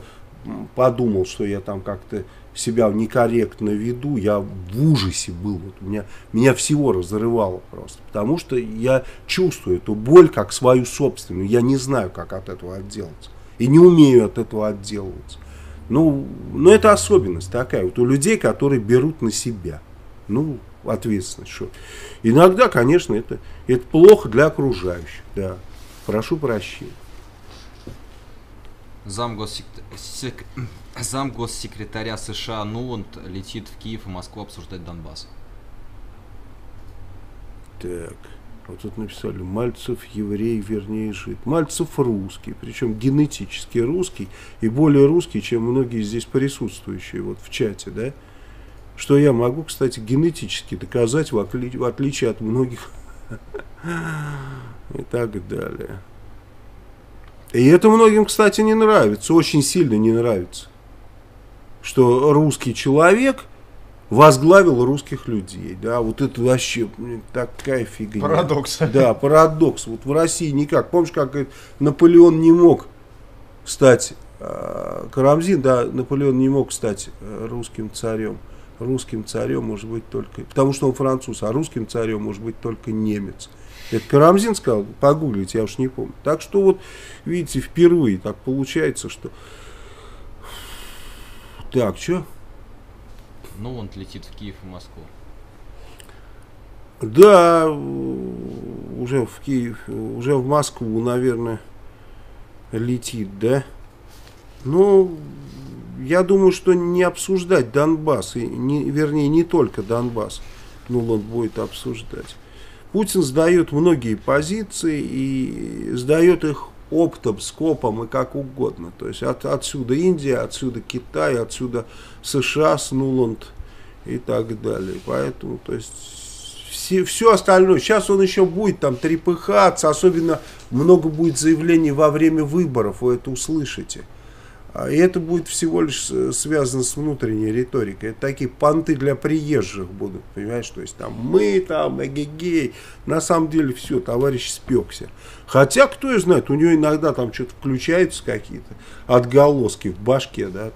подумал, что я там как-то себя некорректно веду, я в ужасе был, вот у меня, меня всего разрывало просто, потому что я чувствую эту боль как свою собственную, я не знаю, как от этого отделаться, и не умею от этого отделываться. Ну, но это особенность такая, вот у людей, которые берут на себя, ну, ответственность, что иногда, конечно, это, это плохо для окружающих, да, прошу прощения. Замгоссек... Зам госсекретаря США Нуланд летит в Киев и Москву обсуждать Донбасс. Так, вот тут написали, Мальцев еврей, вернее жид. Мальцев русский, причем генетически русский и более русский, чем многие здесь присутствующие вот в чате, да? Что я могу, кстати, генетически доказать в, отли... в отличие от многих и так далее. И это многим, кстати, не нравится, очень сильно не нравится, что русский человек возглавил русских людей, да, вот это вообще такая фигня. Парадокс. Да, парадокс, вот в России никак, помнишь, как Наполеон не мог стать, Карамзин, да, Наполеон не мог стать русским царем, русским царем может быть только, потому что он француз, а русским царем может быть только немец. Это Карамзин сказал, погуглить, я уж не помню. Так что вот, видите, впервые так получается, что... Так, что? Ну, он летит в Киев и Москву. Да, уже в Киев, уже в Москву, наверное, летит, да? Ну, я думаю, что не обсуждать Донбасс, и не, вернее, не только Донбасс, ну, он будет обсуждать. Путин сдает многие позиции и сдает их оптом, скопом и как угодно. То есть от, отсюда Индия, отсюда Китай, отсюда США, Снуланд и так далее. Поэтому, то есть, все, все остальное. Сейчас он еще будет там трепыхаться, особенно много будет заявлений во время выборов, вы это услышите. И это будет всего лишь связано с внутренней риторикой. Это такие понты для приезжих будут, понимаешь? То есть там мы, там, эгегей. На самом деле все, товарищ спекся. Хотя, кто и знает, у него иногда там что-то включаются какие-то отголоски в башке, да.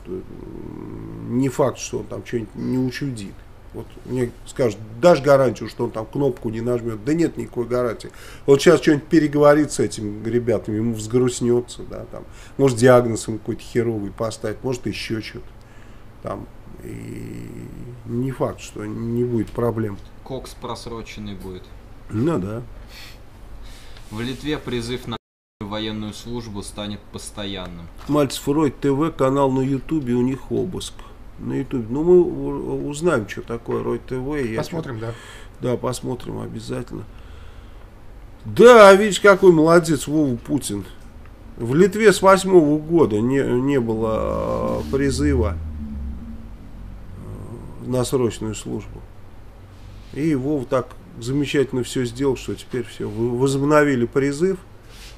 Не факт, что он там что-нибудь не учудит. Вот мне скажут, дашь гарантию, что он там кнопку не нажмет? Да нет никакой гарантии. Вот сейчас что-нибудь переговорит с этим ребятами, ему взгрустнется, да, там, может диагноз ему какой-то херовый поставить, может еще что-то там. И не факт, что не будет проблем. Кокс просроченный будет. Ну да. В Литве призыв на военную службу станет постоянным. Мальцев, Рой ТВ, канал на Ютубе, у них обыск. На Ютубе. Ну, мы узнаем, что такое Рой ТВ. Посмотрим, я... да. Да, посмотрим обязательно. Да, видишь, какой молодец Вова Путин. В Литве с восьмого года не, не было призыва на срочную службу. И Вова так замечательно все сделал, что теперь все. Возобновили призыв.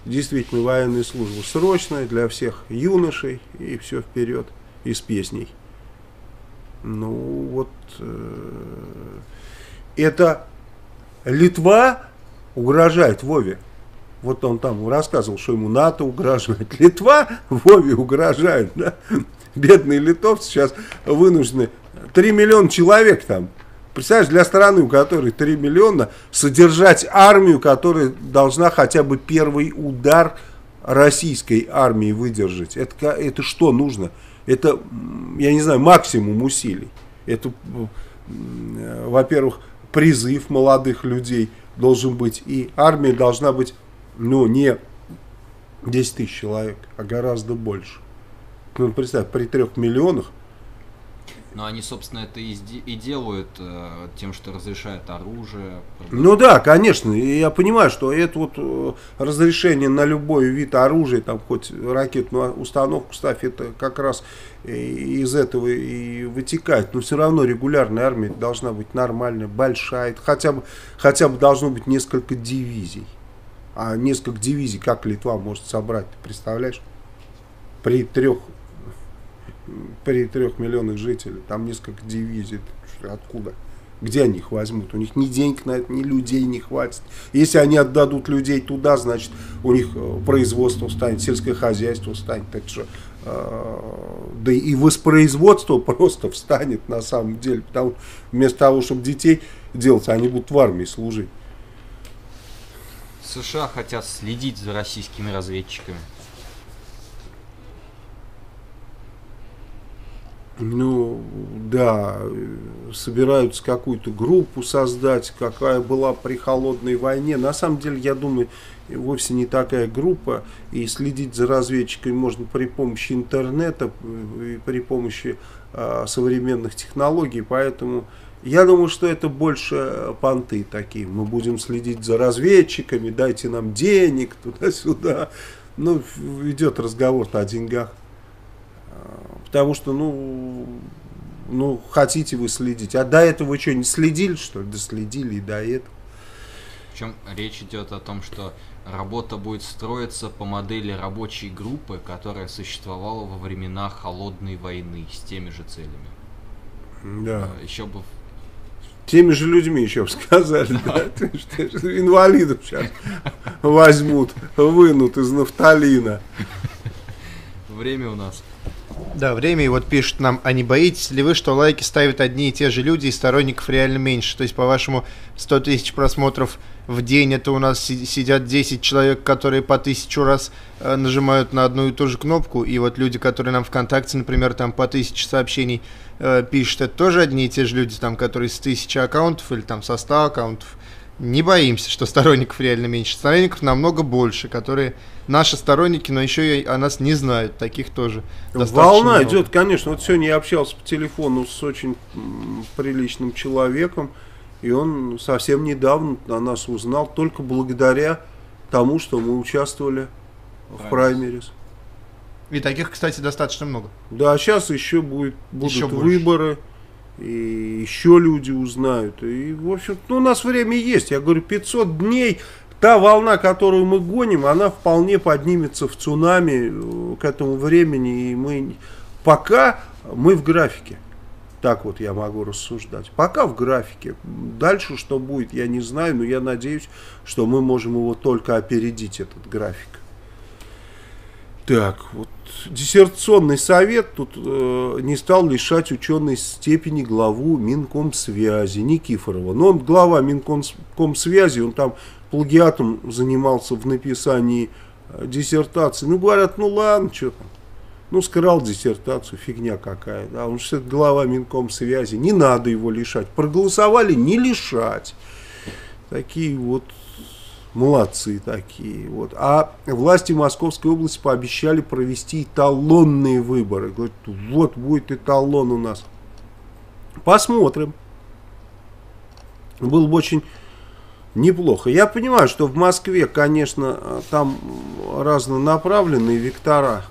Действительно, военная служба срочная для всех юношей. И все вперед. И с песней. Ну вот, э, это Литва угрожает Вове. Вот он там рассказывал, что ему НАТО угрожает. Литва Вове угрожает. Да? Бедные литовцы сейчас вынуждены. три миллиона человек там. Представляешь, для страны, у которой три миллиона, содержать армию, которая должна хотя бы первый удар российской армии выдержать. Это, это что нужно? Это, я не знаю, максимум усилий. Это, во-первых, призыв молодых людей должен быть. И армия должна быть, ну, не десять тысяч человек, а гораздо больше. Ну, представь, при трех миллионах. Но они, собственно, это и, и делают тем, что разрешают оружие. Ну да, конечно. Я понимаю, что это вот разрешение на любой вид оружия, там хоть ракетную установку ставь, это как раз из этого и вытекает. Но все равно регулярная армия должна быть нормальная, большая. Хотя бы, хотя бы должно быть несколько дивизий. А несколько дивизий как Литва может собрать, ты представляешь? При трех... При трех миллионах жителей, там несколько дивизий, откуда? Где они их возьмут? У них ни денег на это, ни людей не хватит. Если они отдадут людей туда, значит, у них производство станет, сельское хозяйство станет. Так что, э, да и воспроизводство просто встанет на самом деле. Потому вместо того, чтобы детей делать, они будут в армии служить. США хотят следить за российскими разведчиками. Ну, да, собираются какую-то группу создать, какая была при холодной войне. На самом деле, я думаю, вовсе не такая группа. И следить за разведчиками можно при помощи интернета, и при помощи э, современных технологий. Поэтому я думаю, что это больше понты такие. Мы будем следить за разведчиками, дайте нам денег, туда-сюда. Ну, идет разговор-то о деньгах. Потому что, ну, ну, хотите вы следить. А до этого вы что, не следили, что ли? Да следили и до этого. Причем речь идет о том, что работа будет строиться по модели рабочей группы, которая существовала во времена Холодной войны с теми же целями. Да. Еще бы... Теми же людьми еще бы сказали. Да. Да? Инвалидов сейчас возьмут, вынут из нафталина. Время у нас. Да, время, и вот пишут нам, а не боитесь ли вы, что лайки ставят одни и те же люди, и сторонников реально меньше? То есть, по-вашему, сто тысяч просмотров в день, это у нас сидят десять человек, которые по тысячу раз э, нажимают на одну и ту же кнопку, и вот люди, которые нам ВКонтакте, например, там по тысяче сообщений э, пишут, это тоже одни и те же люди, там, которые с тысячи аккаунтов или там со ста аккаунтов. Не боимся, что сторонников реально меньше. Сторонников намного больше, которые наши сторонники, но еще и о нас не знают. Таких тоже достаточно волна много. Идет, конечно. Вот сегодня я общался по телефону с очень приличным человеком, и он совсем недавно о нас узнал только благодаря тому, что мы участвовали в праймерис. И таких, кстати, достаточно много. Да, сейчас еще будет, будут еще выборы. И еще люди узнают. И, в общем, ну, у нас время есть. Я говорю, пятьсот дней Та волна, которую мы гоним, она вполне поднимется в цунами к этому времени. И мы пока мы в графике. Так вот я могу рассуждать. Пока в графике. Дальше что будет, я не знаю, но я надеюсь, что мы можем его только опередить, этот график. Так, вот диссертационный совет тут э, не стал лишать ученой степени главу Минкомсвязи Никифорова. Но он глава Минкомсвязи, он там плагиатом занимался в написании диссертации. Ну, говорят, ну ладно, что там. Ну, скрал диссертацию, фигня какая. Да, он же глава Минкомсвязи, не надо его лишать. Проголосовали не лишать. Такие вот... Молодцы такие. Вот. А власти Московской области пообещали провести эталонные выборы. Говорят, вот будет эталон у нас. Посмотрим. Было бы очень неплохо. Я понимаю, что в Москве, конечно, там разнонаправленные вектора.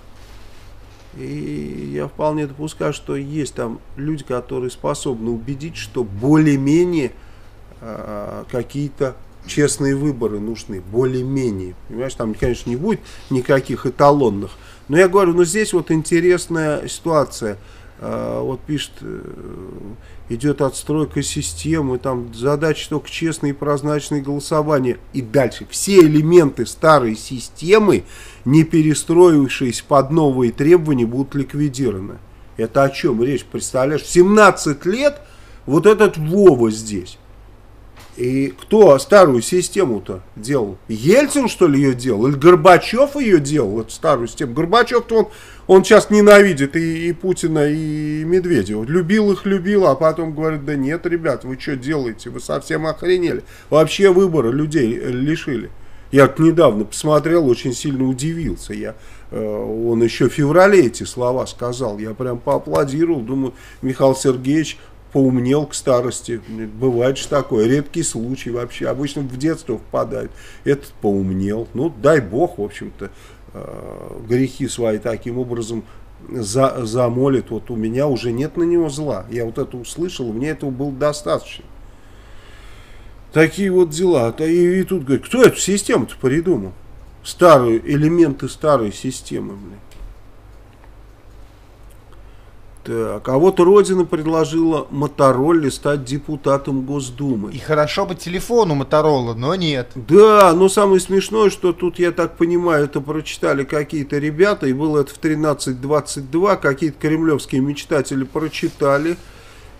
И я вполне допускаю, что есть там люди, которые способны убедить, что более-менее э, какие-то... Честные выборы нужны, более-менее. Понимаешь, там, конечно, не будет никаких эталонных. Но я говорю, ну здесь вот интересная ситуация. Э, вот пишет, э, идет отстройка системы, там задача только честные и прозрачные голосования. И дальше. Все элементы старой системы, не перестроившиеся под новые требования, будут ликвидированы. Это о чем речь, представляешь? семнадцать лет вот этот Вова здесь. И кто старую систему-то делал? Ельцин, что ли, ее делал? Или Горбачев ее делал, эту старую систему? Горбачев-то он, он сейчас ненавидит и, и Путина, и Медведева. Любил их, любил, а потом говорит, да нет, ребят, вы что делаете? Вы совсем охренели. Вообще выбора людей лишили. Я недавно посмотрел, очень сильно удивился. Я, э, он еще в феврале эти слова сказал. Я прям поаплодировал, думаю, Михаил Сергеевич... Поумнел к старости. Бывает же такое. Редкий случай вообще. Обычно в детство впадают. Этот поумнел. Ну, дай бог, в общем-то, э, грехи свои таким образом за, замолит. Вот у меня уже нет на него зла. Я вот это услышал, мне этого было достаточно. Такие вот дела. И, и тут говорят, кто эту систему-то придумал? Старые элементы старой системы, блин. Так, а вот Родина предложила Моторолле стать депутатом Госдумы. И хорошо бы телефону Моторолла, но нет. Да, но самое смешное, что тут, я так понимаю, это прочитали какие-то ребята, и было это в тринадцать двадцать два, какие-то кремлевские мечтатели прочитали.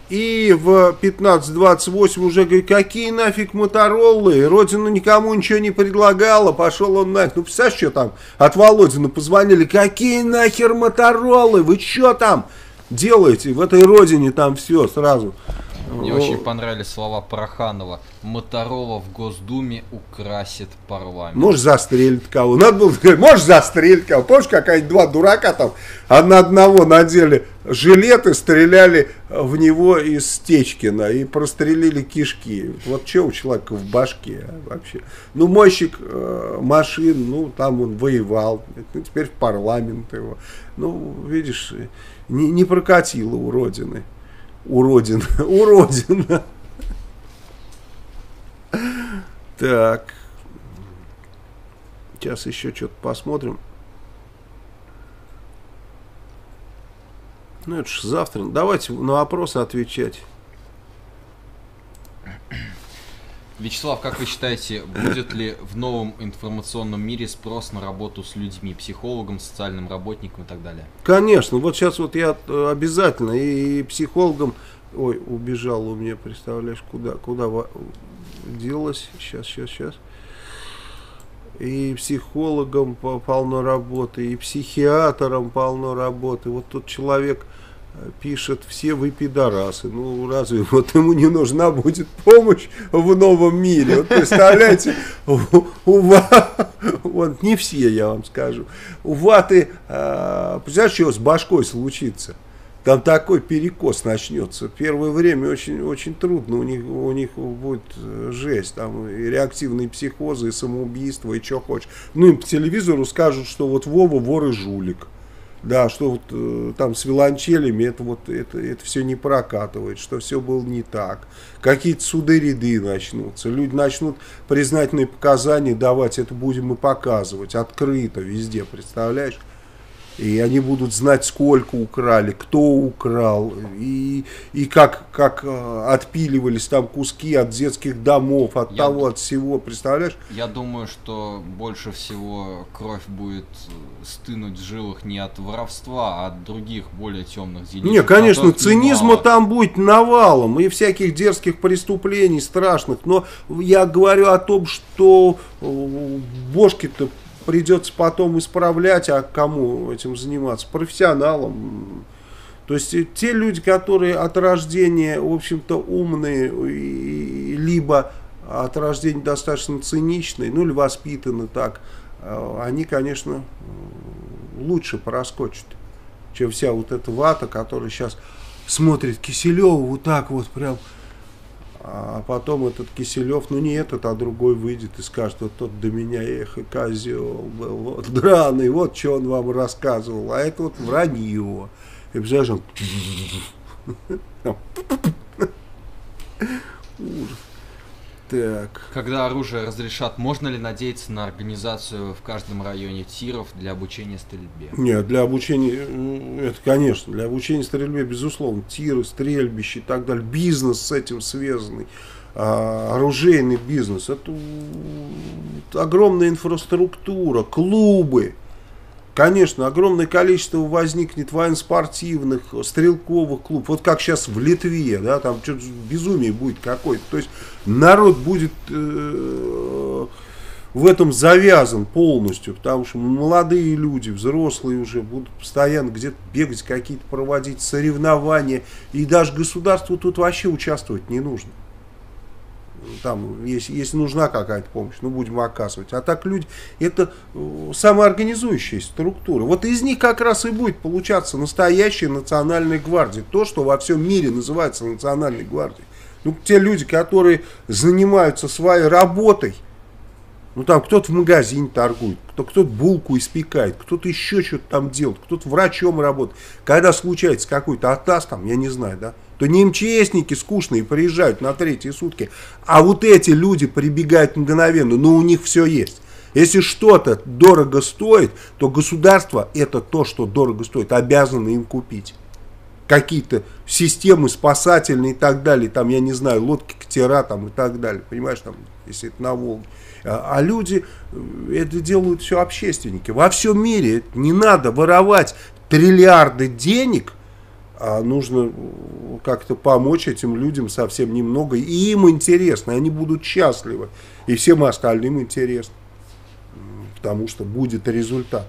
И в пятнадцать двадцать восемь уже говорит, какие нафиг Мотороллы, Родина никому ничего не предлагала, пошел он нафиг. Ну, представляешь, что там от Володина позвонили, какие нахер Мотороллы, вы что там? Делайте, в этой родине там все сразу. Мне О. очень понравились слова Проханова. Моторола в Госдуме украсит парламент. Может застрелит кого. Надо было сказать, может застрелит кого. Помнишь, какая-нибудь два дурака там на одного надели жилеты, стреляли в него из Стечкина и прострелили кишки. Вот что у человека в башке а, вообще. Ну, мойщик э, машин, ну, там он воевал. Ну, теперь в парламент его. Ну, видишь, не, не прокатило у Родины. Уродина, уродина. Так. Сейчас еще что-то посмотрим. Ну, это же завтра. Давайте на вопросы отвечать. Вячеслав, как вы считаете, будет ли в новом информационном мире спрос на работу с людьми, психологом, социальным работником и так далее? Конечно, вот сейчас вот я обязательно и психологом... Ой, убежал у меня, представляешь, куда, куда делась, сейчас, сейчас, сейчас. И психологом полно работы, и психиатром полно работы. Вот тут человек... Пишет, все вы пидорасы. Ну, разве вот ему не нужна будет помощь в новом мире? Вот представляете, у, у вас, вот не все, я вам скажу. У ваты, а, представляешь, что с башкой случится? Там такой перекос начнется. Первое время очень, очень трудно. У них, у них будет жесть. Там и реактивные психозы, и самоубийства, и что хочешь. Ну, им по телевизору скажут, что вот Вова вор и жулик. Да, что вот э, там с виолончелями, это вот это, это все не прокатывает, что все было не так. Какие-то суды-ряды начнутся, люди начнут признательные показания давать, это будем и показывать, открыто везде, представляешь? И они будут знать, сколько украли, кто украл, и, и как, как отпиливались там куски от детских домов, от я, того, от всего, представляешь? Я думаю, что больше всего кровь будет стынуть в жилах не от воровства, а от других более темных делишек. Не, конечно, цинизма там будет навалом, и всяких дерзких преступлений страшных, но я говорю о том, что бошки-то придется потом исправлять, а кому этим заниматься? Профессионалам. То есть те люди, которые от рождения, в общем-то, умные, либо от рождения достаточно циничные, ну или воспитаны так, они, конечно, лучше проскочат, чем вся вот эта вата, которая сейчас смотрит Киселева вот так вот прям. А потом этот Киселев, ну не этот, а другой выйдет и скажет, вот тот до меня, эх, и козел был, вот драный, вот что он вам рассказывал, а это вот вранье. И бежишь он... Ужас. Так. Когда оружие разрешат, можно ли надеяться на организацию в каждом районе тиров для обучения стрельбе? Нет, для обучения, это конечно, для обучения стрельбе, безусловно, тиры, стрельбища и так далее, бизнес с этим связанный, а, оружейный бизнес, это, это огромная инфраструктура, клубы. Конечно, огромное количество возникнет военно-спортивных, стрелковых клубов. Вот как сейчас в Литве, да, там что-то безумие будет какое-то. То есть народ будет э-э, в этом завязан полностью, потому что молодые люди, взрослые уже будут постоянно где-то бегать, какие-то проводить соревнования. И даже государству тут вообще участвовать не нужно. Там, если, если нужна какая-то помощь, ну будем оказывать. А так люди, это самоорганизующая структура. Вот из них как раз и будет получаться настоящая национальная гвардия. То, что во всем мире называется национальной гвардией. Ну, те люди, которые занимаются своей работой. Ну, там кто-то в магазине торгует, кто-то булку испекает, кто-то еще что-то там делает, кто-то врачом работает. Когда случается какой-то атас, там, я не знаю, да, то не МЧСники скучные приезжают на третьи сутки, а вот эти люди прибегают мгновенно, но у них все есть. Если что-то дорого стоит, то государство, это то, что дорого стоит, обязано им купить. Какие-то системы спасательные и так далее, там, я не знаю, лодки, катера там и так далее, понимаешь, там, если это на Волге. А люди, это делают все общественники. Во всем мире не надо воровать триллиарды денег, а нужно как-то помочь этим людям совсем немного. И им интересно, они будут счастливы. И всем остальным интересно, потому что будет результат.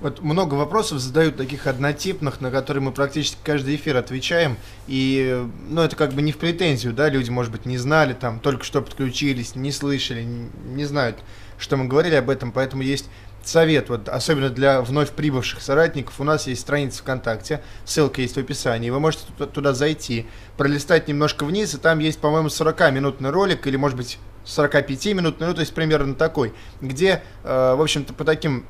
Вот много вопросов задают таких однотипных, на которые мы практически каждый эфир отвечаем. И, ну, это как бы не в претензию, да, люди, может быть, не знали, там, только что подключились, не слышали, не, не знают, что мы говорили об этом, поэтому есть совет, вот, особенно для вновь прибывших соратников. У нас есть страница ВКонтакте, ссылка есть в описании, вы можете туда зайти, пролистать немножко вниз, и там есть, по-моему, сорокаминутный ролик, или, может быть, сорокапятиминутный, ну, то есть примерно такой, где, э, в общем-то, по таким...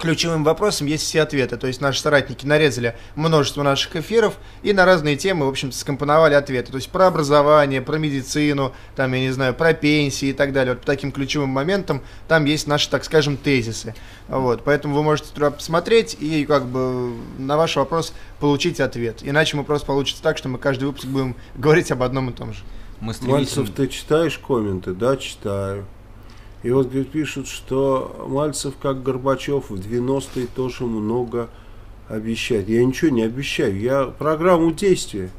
ключевым вопросом есть все ответы, то есть наши соратники нарезали множество наших эфиров и на разные темы, в общем-то, скомпоновали ответы, то есть про образование, про медицину, там, я не знаю, про пенсии и так далее, вот по таким ключевым моментам там есть наши, так скажем, тезисы, вот, поэтому вы можете туда посмотреть и, как бы, на ваш вопрос получить ответ, иначе мы просто получится так, что мы каждый выпуск будем говорить об одном и том же. Мальцев, ты читаешь комменты? Да, читаю. И вот пишут, что Мальцев, как Горбачев, в девяностые тоже много обещает. Я ничего не обещаю. Я программу действия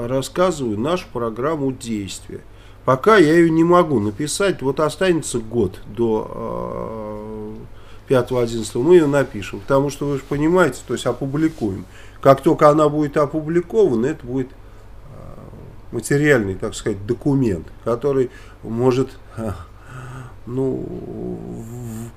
рассказываю, нашу программу действия. Пока я ее не могу написать. Вот останется год до пятого одиннадцатого. Мы ее напишем. Потому что, вы же понимаете, то есть опубликуем. Как только она будет опубликована, это будет материальный, так сказать, документ, который может... Ну,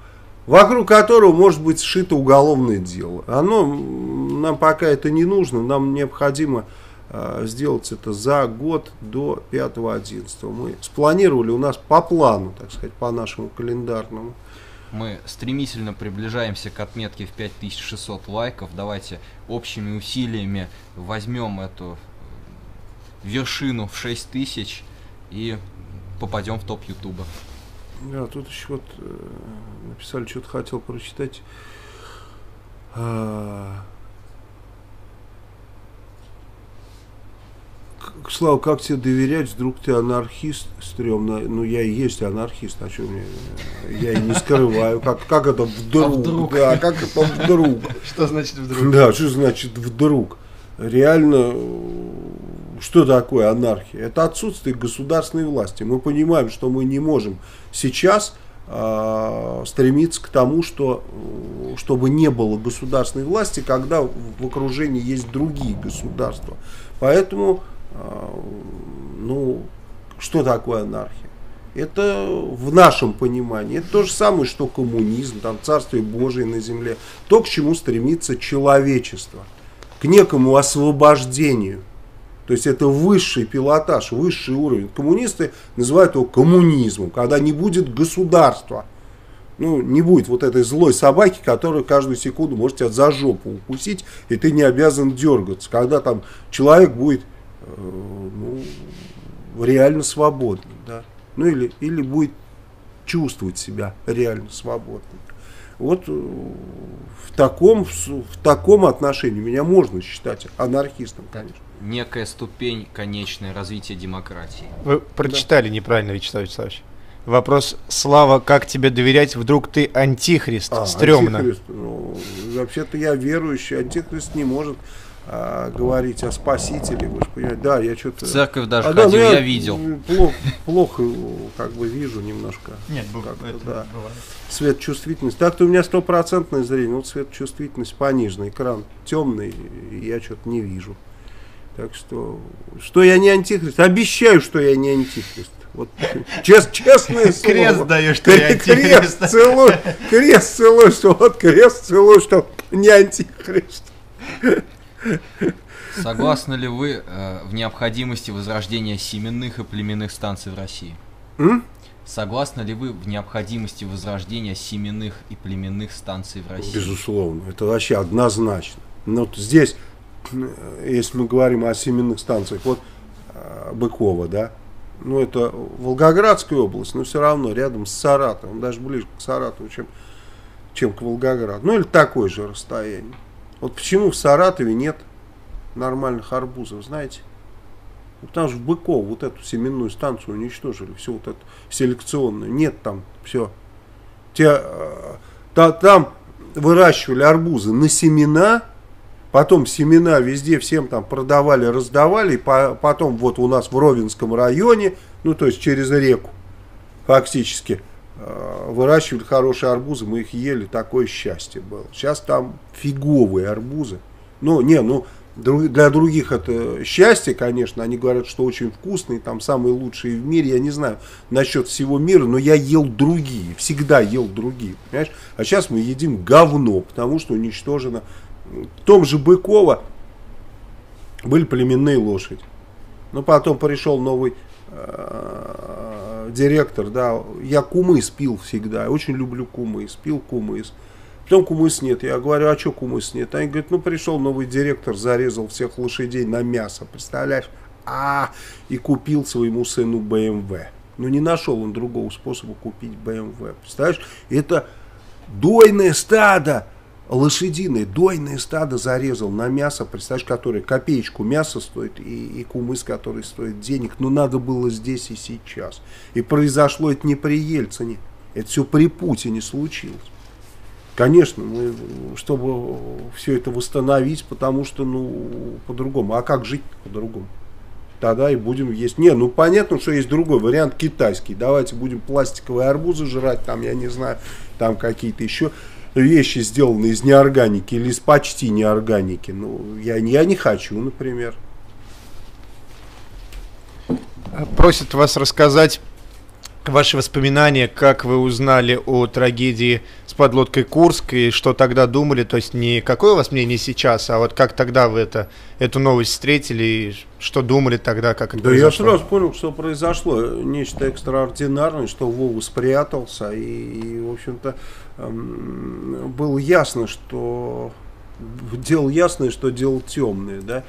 вокруг которого может быть сшито уголовное дело. Оно нам пока это не нужно, нам необходимо э, сделать это за год до пятого одиннадцатого. Мы спланировали у нас по плану, так сказать, по нашему календарному. Мы стремительно приближаемся к отметке в пять тысяч шестьсот лайков. Давайте общими усилиями возьмем эту вершину в шесть тысяч и попадем в топ Ютуба. Да, тут еще вот э, написали, что-то хотел прочитать. А... Слава, как тебе доверять, вдруг ты анархист, стрёмно. Ну, я и есть анархист, а что мне, я и не скрываю. Как, как это вдруг? А вдруг? Да, как это вдруг? Что значит вдруг? Да, что значит вдруг? Реально, что такое анархия? Это отсутствие государственной власти. Мы понимаем, что мы не можем сейчас э, стремиться к тому, что, чтобы не было государственной власти, когда в окружении есть другие государства. Поэтому... Ну, что такое анархия? Это в нашем понимании, это то же самое, что коммунизм, там, царствие Божие на земле. То, к чему стремится человечество. К некому освобождению. То есть это высший пилотаж, высший уровень. Коммунисты называют его коммунизмом, когда не будет государства. Ну, не будет вот этой злой собаки, которая каждую секунду может тебя за жопу укусить, и ты не обязан дергаться. Когда там человек будет... Ну, реально свободным, да. Ну или, или будет чувствовать себя реально свободным. Вот в таком, в таком отношении меня можно считать анархистом, конечно. Некая ступень конечное развития демократии. Вы прочитали, да, неправильно, Вячеслав Вячеславович. Вопрос: Слава, как тебе доверять, вдруг ты антихрист? А, стрёмно. Антихрист, ну, вообще-то я верующий, антихрист не может говорить о спасителе, вы же понимаете, да, я что-то... Церковь даже а, ходил, да, ну, я, я видел. Плохо, плохо, как бы, вижу немножко. Нет, это да. Светочувствительность. Так-то у меня стопроцентное зрение, вот светочувствительность понижена, экран темный, и я что-то не вижу. Так что, что я не антихрист, обещаю, что я не антихрист. Вот, чест, честное слово. Крест даешь, что я антихрист. Крест целую, крест целую, что вот крест целую, что не антихрист. Согласны ли вы э, в необходимости возрождения семенных и племенных станций в России? М? Согласны ли вы в необходимости возрождения семенных и племенных станций в России? Безусловно, это вообще однозначно. Но вот здесь, если мы говорим о семенных станциях, вот э, Быково, да, ну это Волгоградская область, но все равно рядом с Саратовым, даже ближе к Саратову, чем, чем к Волгограду, ну или такое же расстояние. Вот почему в Саратове нет нормальных арбузов, знаете? Ну, потому что в Быково вот эту семенную станцию уничтожили, всю вот эту селекционную. Нет там, все. Те, та, там выращивали арбузы на семена, потом семена везде всем там продавали, раздавали. И по, потом вот у нас в Ровенском районе, ну то есть через реку фактически, выращивали хорошие арбузы, мы их ели, такое счастье было. Сейчас там фиговые арбузы. Ну, не, ну, для других это счастье, конечно, они говорят, что очень вкусные, там самые лучшие в мире, я не знаю насчет всего мира, но я ел другие, всегда ел другие, понимаешь? А сейчас мы едим говно, потому что уничтожено. В том же Быково были племенные лошади. Но потом пришел новый директор, да, я кумыс пил всегда, я очень люблю кумыс, пил кумыс, потом кумыс нет, я говорю, а что кумыс нет, они говорят, ну пришел новый директор, зарезал всех лошадей на мясо, представляешь, а и купил своему сыну бэ эм вэ, но не нашел он другого способа купить бэ эм вэ, представляешь, это дойное стадо, лошадиное, дойное стадо зарезал на мясо, представляешь, которое копеечку мяса стоит и, и кумыс, который стоит денег, но надо было здесь и сейчас. И произошло это не при Ельцине, это все при Путине случилось. Конечно, мы, чтобы все это восстановить, потому что, ну, по-другому. А как жить по-другому? Тогда и будем есть. Не, ну понятно, что есть другой вариант китайский. Давайте будем пластиковые арбузы жрать, там, я не знаю, там какие-то еще... Вещи, сделанные из неорганики или из почти неорганики. Ну, я, я не хочу, например. Просят вас рассказать Ваши воспоминания, как вы узнали о трагедии с подлодкой «Курск» и что тогда думали, то есть не какое у вас мнение сейчас, а вот как тогда вы это, эту новость встретили и что думали тогда, как это да произошло? Я сразу понял, что произошло нечто экстраординарное, что Вова спрятался и, и в общем-то, эм, было ясно, что дело ясное, что дело темное, да.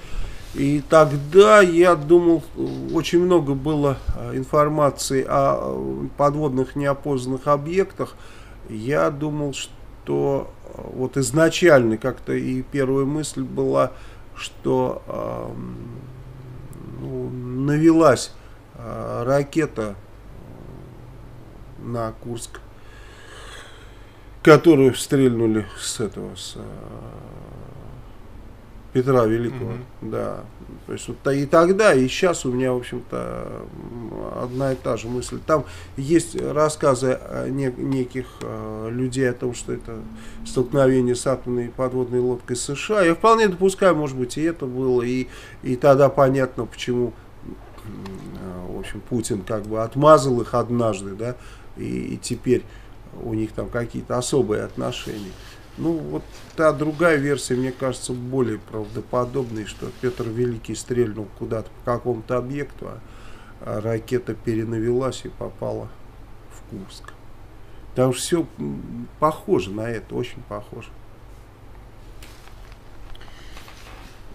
И тогда, я думал, очень много было информации о подводных неопознанных объектах. Я думал, что вот изначально как-то и первая мысль была, что ну, навелась ракета на Курск, которую стрельнули с этого, с Петра Великого, mm-hmm. да. То есть, вот, и тогда, и сейчас у меня, в общем-то, одна и та же мысль. Там есть рассказы не, неких э, людей о том, что это столкновение с атомной подводной лодкой США. Я вполне допускаю, может быть, и это было, и, и тогда понятно, почему, э, в общем, Путин как бы отмазал их однажды, да, и, и теперь у них там какие-то особые отношения. Ну, вот та другая версия, мне кажется, более правдоподобной, что Петр Великий стрельнул куда-то по какому-то объекту, а ракета перенавелась и попала в Курск. Потому что все похоже на это, очень похоже.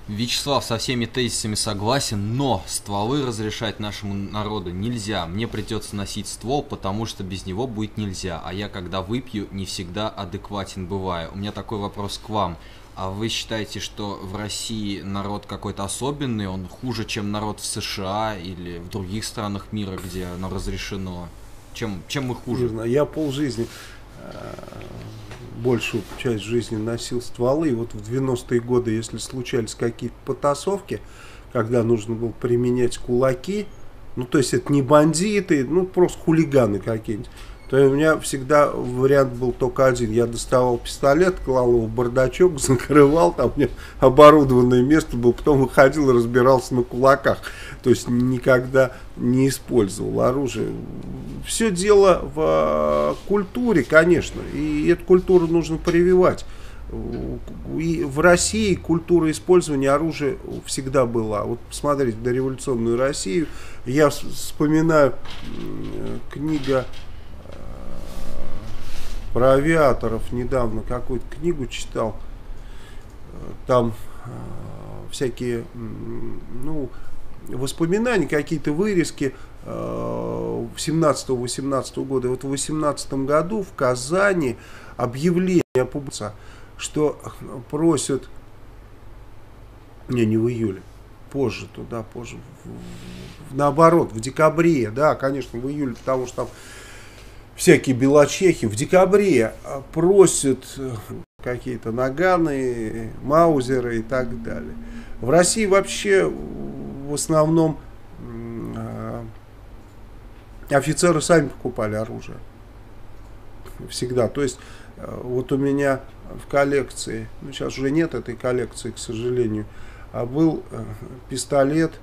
Вячеслав со всеми тезисами согласен, но стволы разрешать нашему народу нельзя. Мне придется носить ствол, потому что без него будет нельзя. А я, когда выпью, не всегда адекватен бываю. У меня такой вопрос к вам. А вы считаете, что в России народ какой-то особенный? Он хуже, чем народ в США или в других странах мира, где оно разрешено? Чем, чем мы хуже? Я полжизни, большую часть жизни носил стволы, и вот в девяностые годы, если случались какие-то потасовки, когда нужно было применять кулаки, ну, то есть это не бандиты, ну, просто хулиганы какие-нибудь, то у меня всегда вариант был только один. Я доставал пистолет, клал его в бардачок, закрывал, там у меня оборудованное место было, потом выходил и разбирался на кулаках. То есть никогда не использовал оружие. Все дело в культуре, конечно, и эту культуру нужно прививать. И в России культура использования оружия всегда была. Вот посмотрите на революционную Россию. Я вспоминаю книга про авиаторов, недавно какую-то книгу читал, там э, всякие ну, воспоминания, какие-то вырезки э, семнадцатого-восемнадцатого года. Вот в восемнадцатом году в Казани объявление опубликовано, что просят, не, не в июле, позже туда, позже, в, в, наоборот, в декабре, да, конечно, в июле, потому что там всякие белочехи, в декабре просят какие-то наганы, маузеры и так далее. В России вообще в основном офицеры сами покупали оружие. Всегда. То есть вот у меня в коллекции, ну сейчас уже нет этой коллекции, к сожалению, а был пистолет,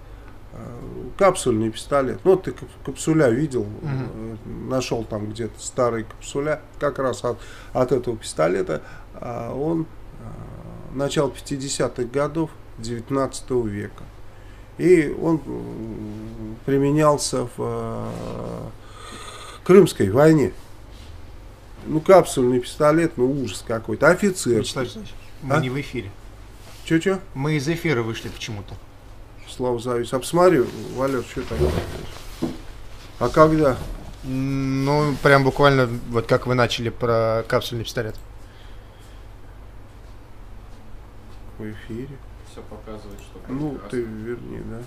капсульный пистолет. Ну, ты капсуля видел, mm-hmm. нашел там где-то старые капсуля. Как раз от, от этого пистолета он начало пятидесятых годов девятнадцатого века. И он применялся в Крымской войне. Ну, капсульный пистолет, ну, ужас какой-то. Офицер. Вячеслав Александрович, мы а? не в эфире. Че-че? Мы из эфира вышли почему-то. Слава зависть. А посмотри, Валер, что такое? А когда? Ну, прям буквально, вот как вы начали про капсульный пистолет. В эфире. Все показывает, что прекрасно. Ну, ты верни, да.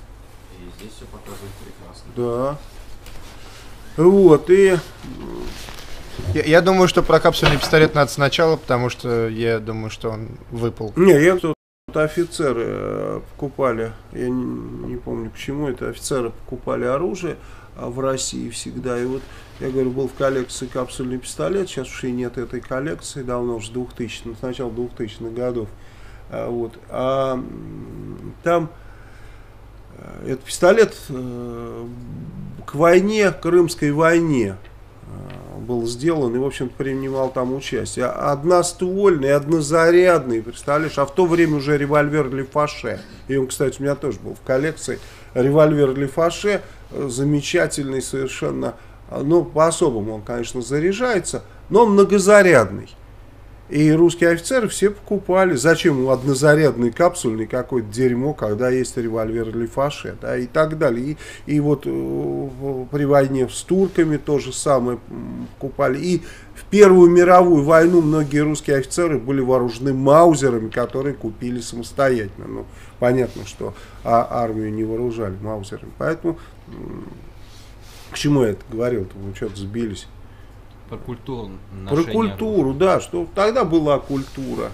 И здесь все показывает прекрасно. Да. Вот, и... Я, я думаю, что про капсульный пистолет надо сначала, потому что я думаю, что он выпал. Не, я тут... Офицеры покупали, я не, не помню к чему это, офицеры покупали оружие в России всегда. И вот, я говорю, был в коллекции капсульный пистолет, сейчас уже нет этой коллекции, давно уже двухтысячных, с начала двухтысячных годов. Вот. А там Это пистолет к войне, Крымской войне был сделан и, в общем-то, принимал там участие. Одноствольный, однозарядный, представляешь? А в то время уже револьвер Лефаше. И он, кстати, у меня тоже был в коллекции. Револьвер Лефаше, замечательный совершенно, ну, по-особому он, конечно, заряжается, но многозарядный. И русские офицеры все покупали. Зачем однозарядный капсульный какое-то дерьмо, когда есть револьвер Лефаше, да, и так далее. И, и вот при войне с турками то же самое покупали. И в Первую мировую войну многие русские офицеры были вооружены маузерами, которые купили самостоятельно. Ну, понятно, что армию не вооружали маузерами. Поэтому, к чему я это говорил, мы что-то сбились. Про культуру. Про культуру, да, что тогда была культура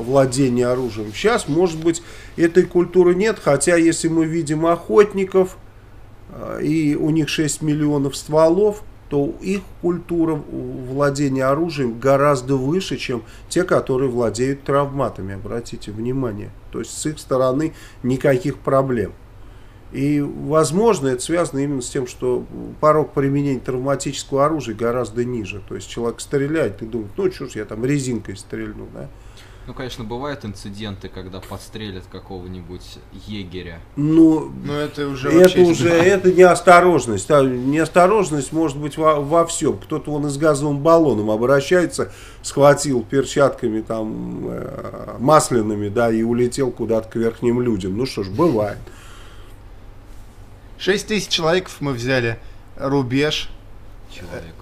владения оружием. Сейчас, может быть, этой культуры нет, хотя если мы видим охотников, и у них шесть миллионов стволов, то их культура владения оружием гораздо выше, чем те, которые владеют травматами, обратите внимание. То есть с их стороны никаких проблем. И, возможно, это связано именно с тем, что порог применения травматического оружия гораздо ниже. То есть человек стреляет и думает, ну что ж я там резинкой стрельну, да? Ну, конечно, бывают инциденты, когда подстрелят какого-нибудь егеря. Ну, но это уже, это, уже это неосторожность. А неосторожность может быть во, во всем. Кто-то вон с газовым баллоном обращается, схватил перчатками там э, масляными, да, и улетел куда-то к верхним людям. Ну что ж, бывает. шесть тысяч человек мы взяли рубеж. Человек.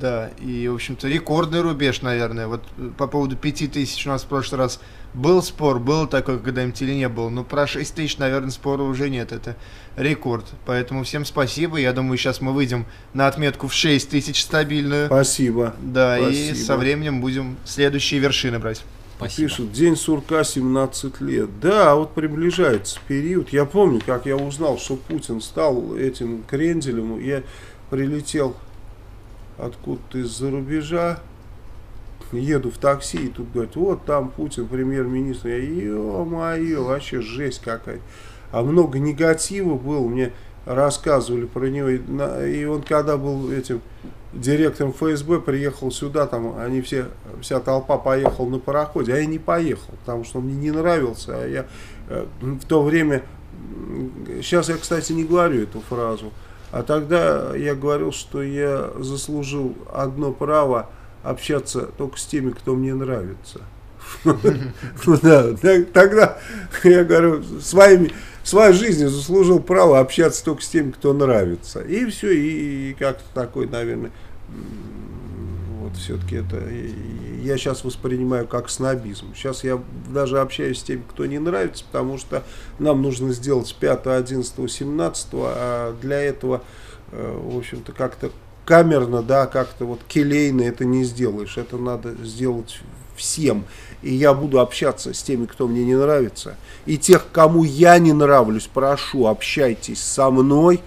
Да, и, в общем-то, рекордный рубеж, наверное. Вот по поводу пяти тысяч у нас в прошлый раз был спор, был такой когда-нибудь или не было. Но про шесть тысяч, наверное, спора уже нет. Это рекорд. Поэтому всем спасибо. Я думаю, сейчас мы выйдем на отметку в шесть тысяч стабильную. Спасибо. Да, спасибо. И со временем будем следующие вершины брать. Спасибо. Пишут, день сурка семнадцать лет. Да, вот приближается период. Я помню, как я узнал, что Путин стал этим кренделем. Я прилетел откуда-то из-за рубежа, еду в такси, и тут говорят, вот там Путин, премьер-министр. Я, ё-моё, вообще жесть какая-то. А много негатива было, мне рассказывали про него. И он, когда был этим... директором ФСБ, приехал сюда, там они все, вся толпа поехала на пароходе, а я не поехал, потому что он мне не нравился, а я э, в то время, сейчас я, кстати, не говорю эту фразу, а тогда я говорил, что я заслужил одно право общаться только с теми, кто мне нравится. Тогда я говорю, своими... своей жизнью заслужил право общаться только с теми, кто нравится. И все, и как-то такой, наверное, вот все-таки это я сейчас воспринимаю как снобизм. Сейчас я даже общаюсь с теми, кто не нравится, потому что нам нужно сделать пятое, одиннадцатое, семнадцатое, а для этого, в общем-то, как-то камерно, да, как-то вот келейно это не сделаешь. Это надо сделать всем. И я буду общаться с теми, кто мне не нравится. И тех, кому я не нравлюсь, прошу, общайтесь со мной,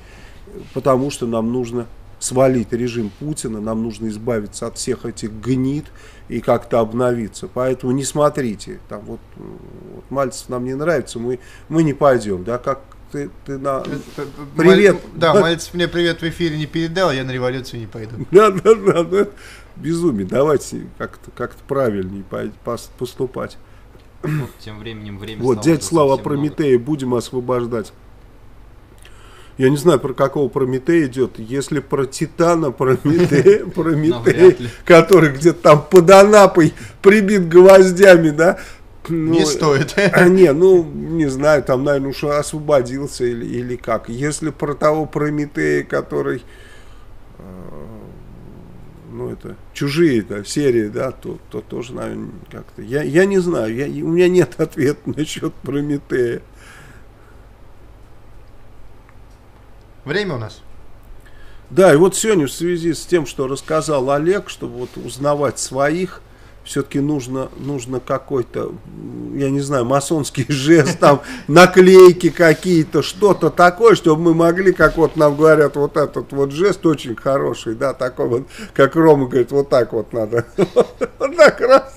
потому что нам нужно свалить режим Путина, нам нужно избавиться от всех этих гнид и как-то обновиться. Поэтому не смотрите, там вот, вот Мальцев нам не нравится, мы, мы не пойдем, да, как ты, ты на... Привет. Маль... Да, Мальцев мне привет в эфире не передал, я на революцию не пойду. Да, да, да, да. Безумие, давайте как-то как-то правильнее поступать. Вот, тем временем время вот, дядя Слава, Прометея много. Будем освобождать. Я не знаю, про какого Прометея идет. Если про Титана Прометея, Прометея, который где-то там под Анапой прибит гвоздями, да? Ну, не стоит. А, не, ну, не знаю, там, наверное, уж освободился или, или как. Если про того Прометея, который... Ну, это чужие да, серии, да, то, то тоже, наверное, как-то. Я, я не знаю, я, у меня нет ответа насчет Прометея. Время у нас. Да, и вот сегодня в связи с тем, что рассказал Олег, чтобы вот узнавать своих, все-таки нужно, нужно какой-то, я не знаю, масонский жест, там, наклейки какие-то, что-то такое, чтобы мы могли, как вот нам говорят, вот этот вот жест очень хороший, да, такой вот, как Рома говорит, вот так вот надо, вот так раз,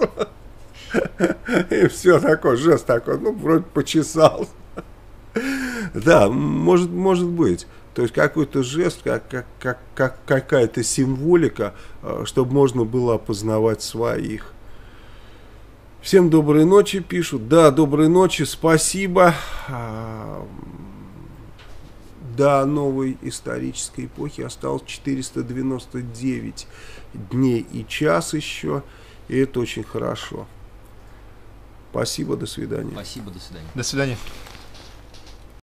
и все такое, жест такой, ну, вроде почесался. Да, может, может быть. То есть какой-то жест, как, как, как, как, какая-то символика, чтобы можно было опознавать своих. Всем доброй ночи пишут. Да, доброй ночи, спасибо. До новой исторической эпохи осталось четыреста девяносто девять дней и час еще. И это очень хорошо. Спасибо, до свидания. Спасибо, до свидания. До свидания.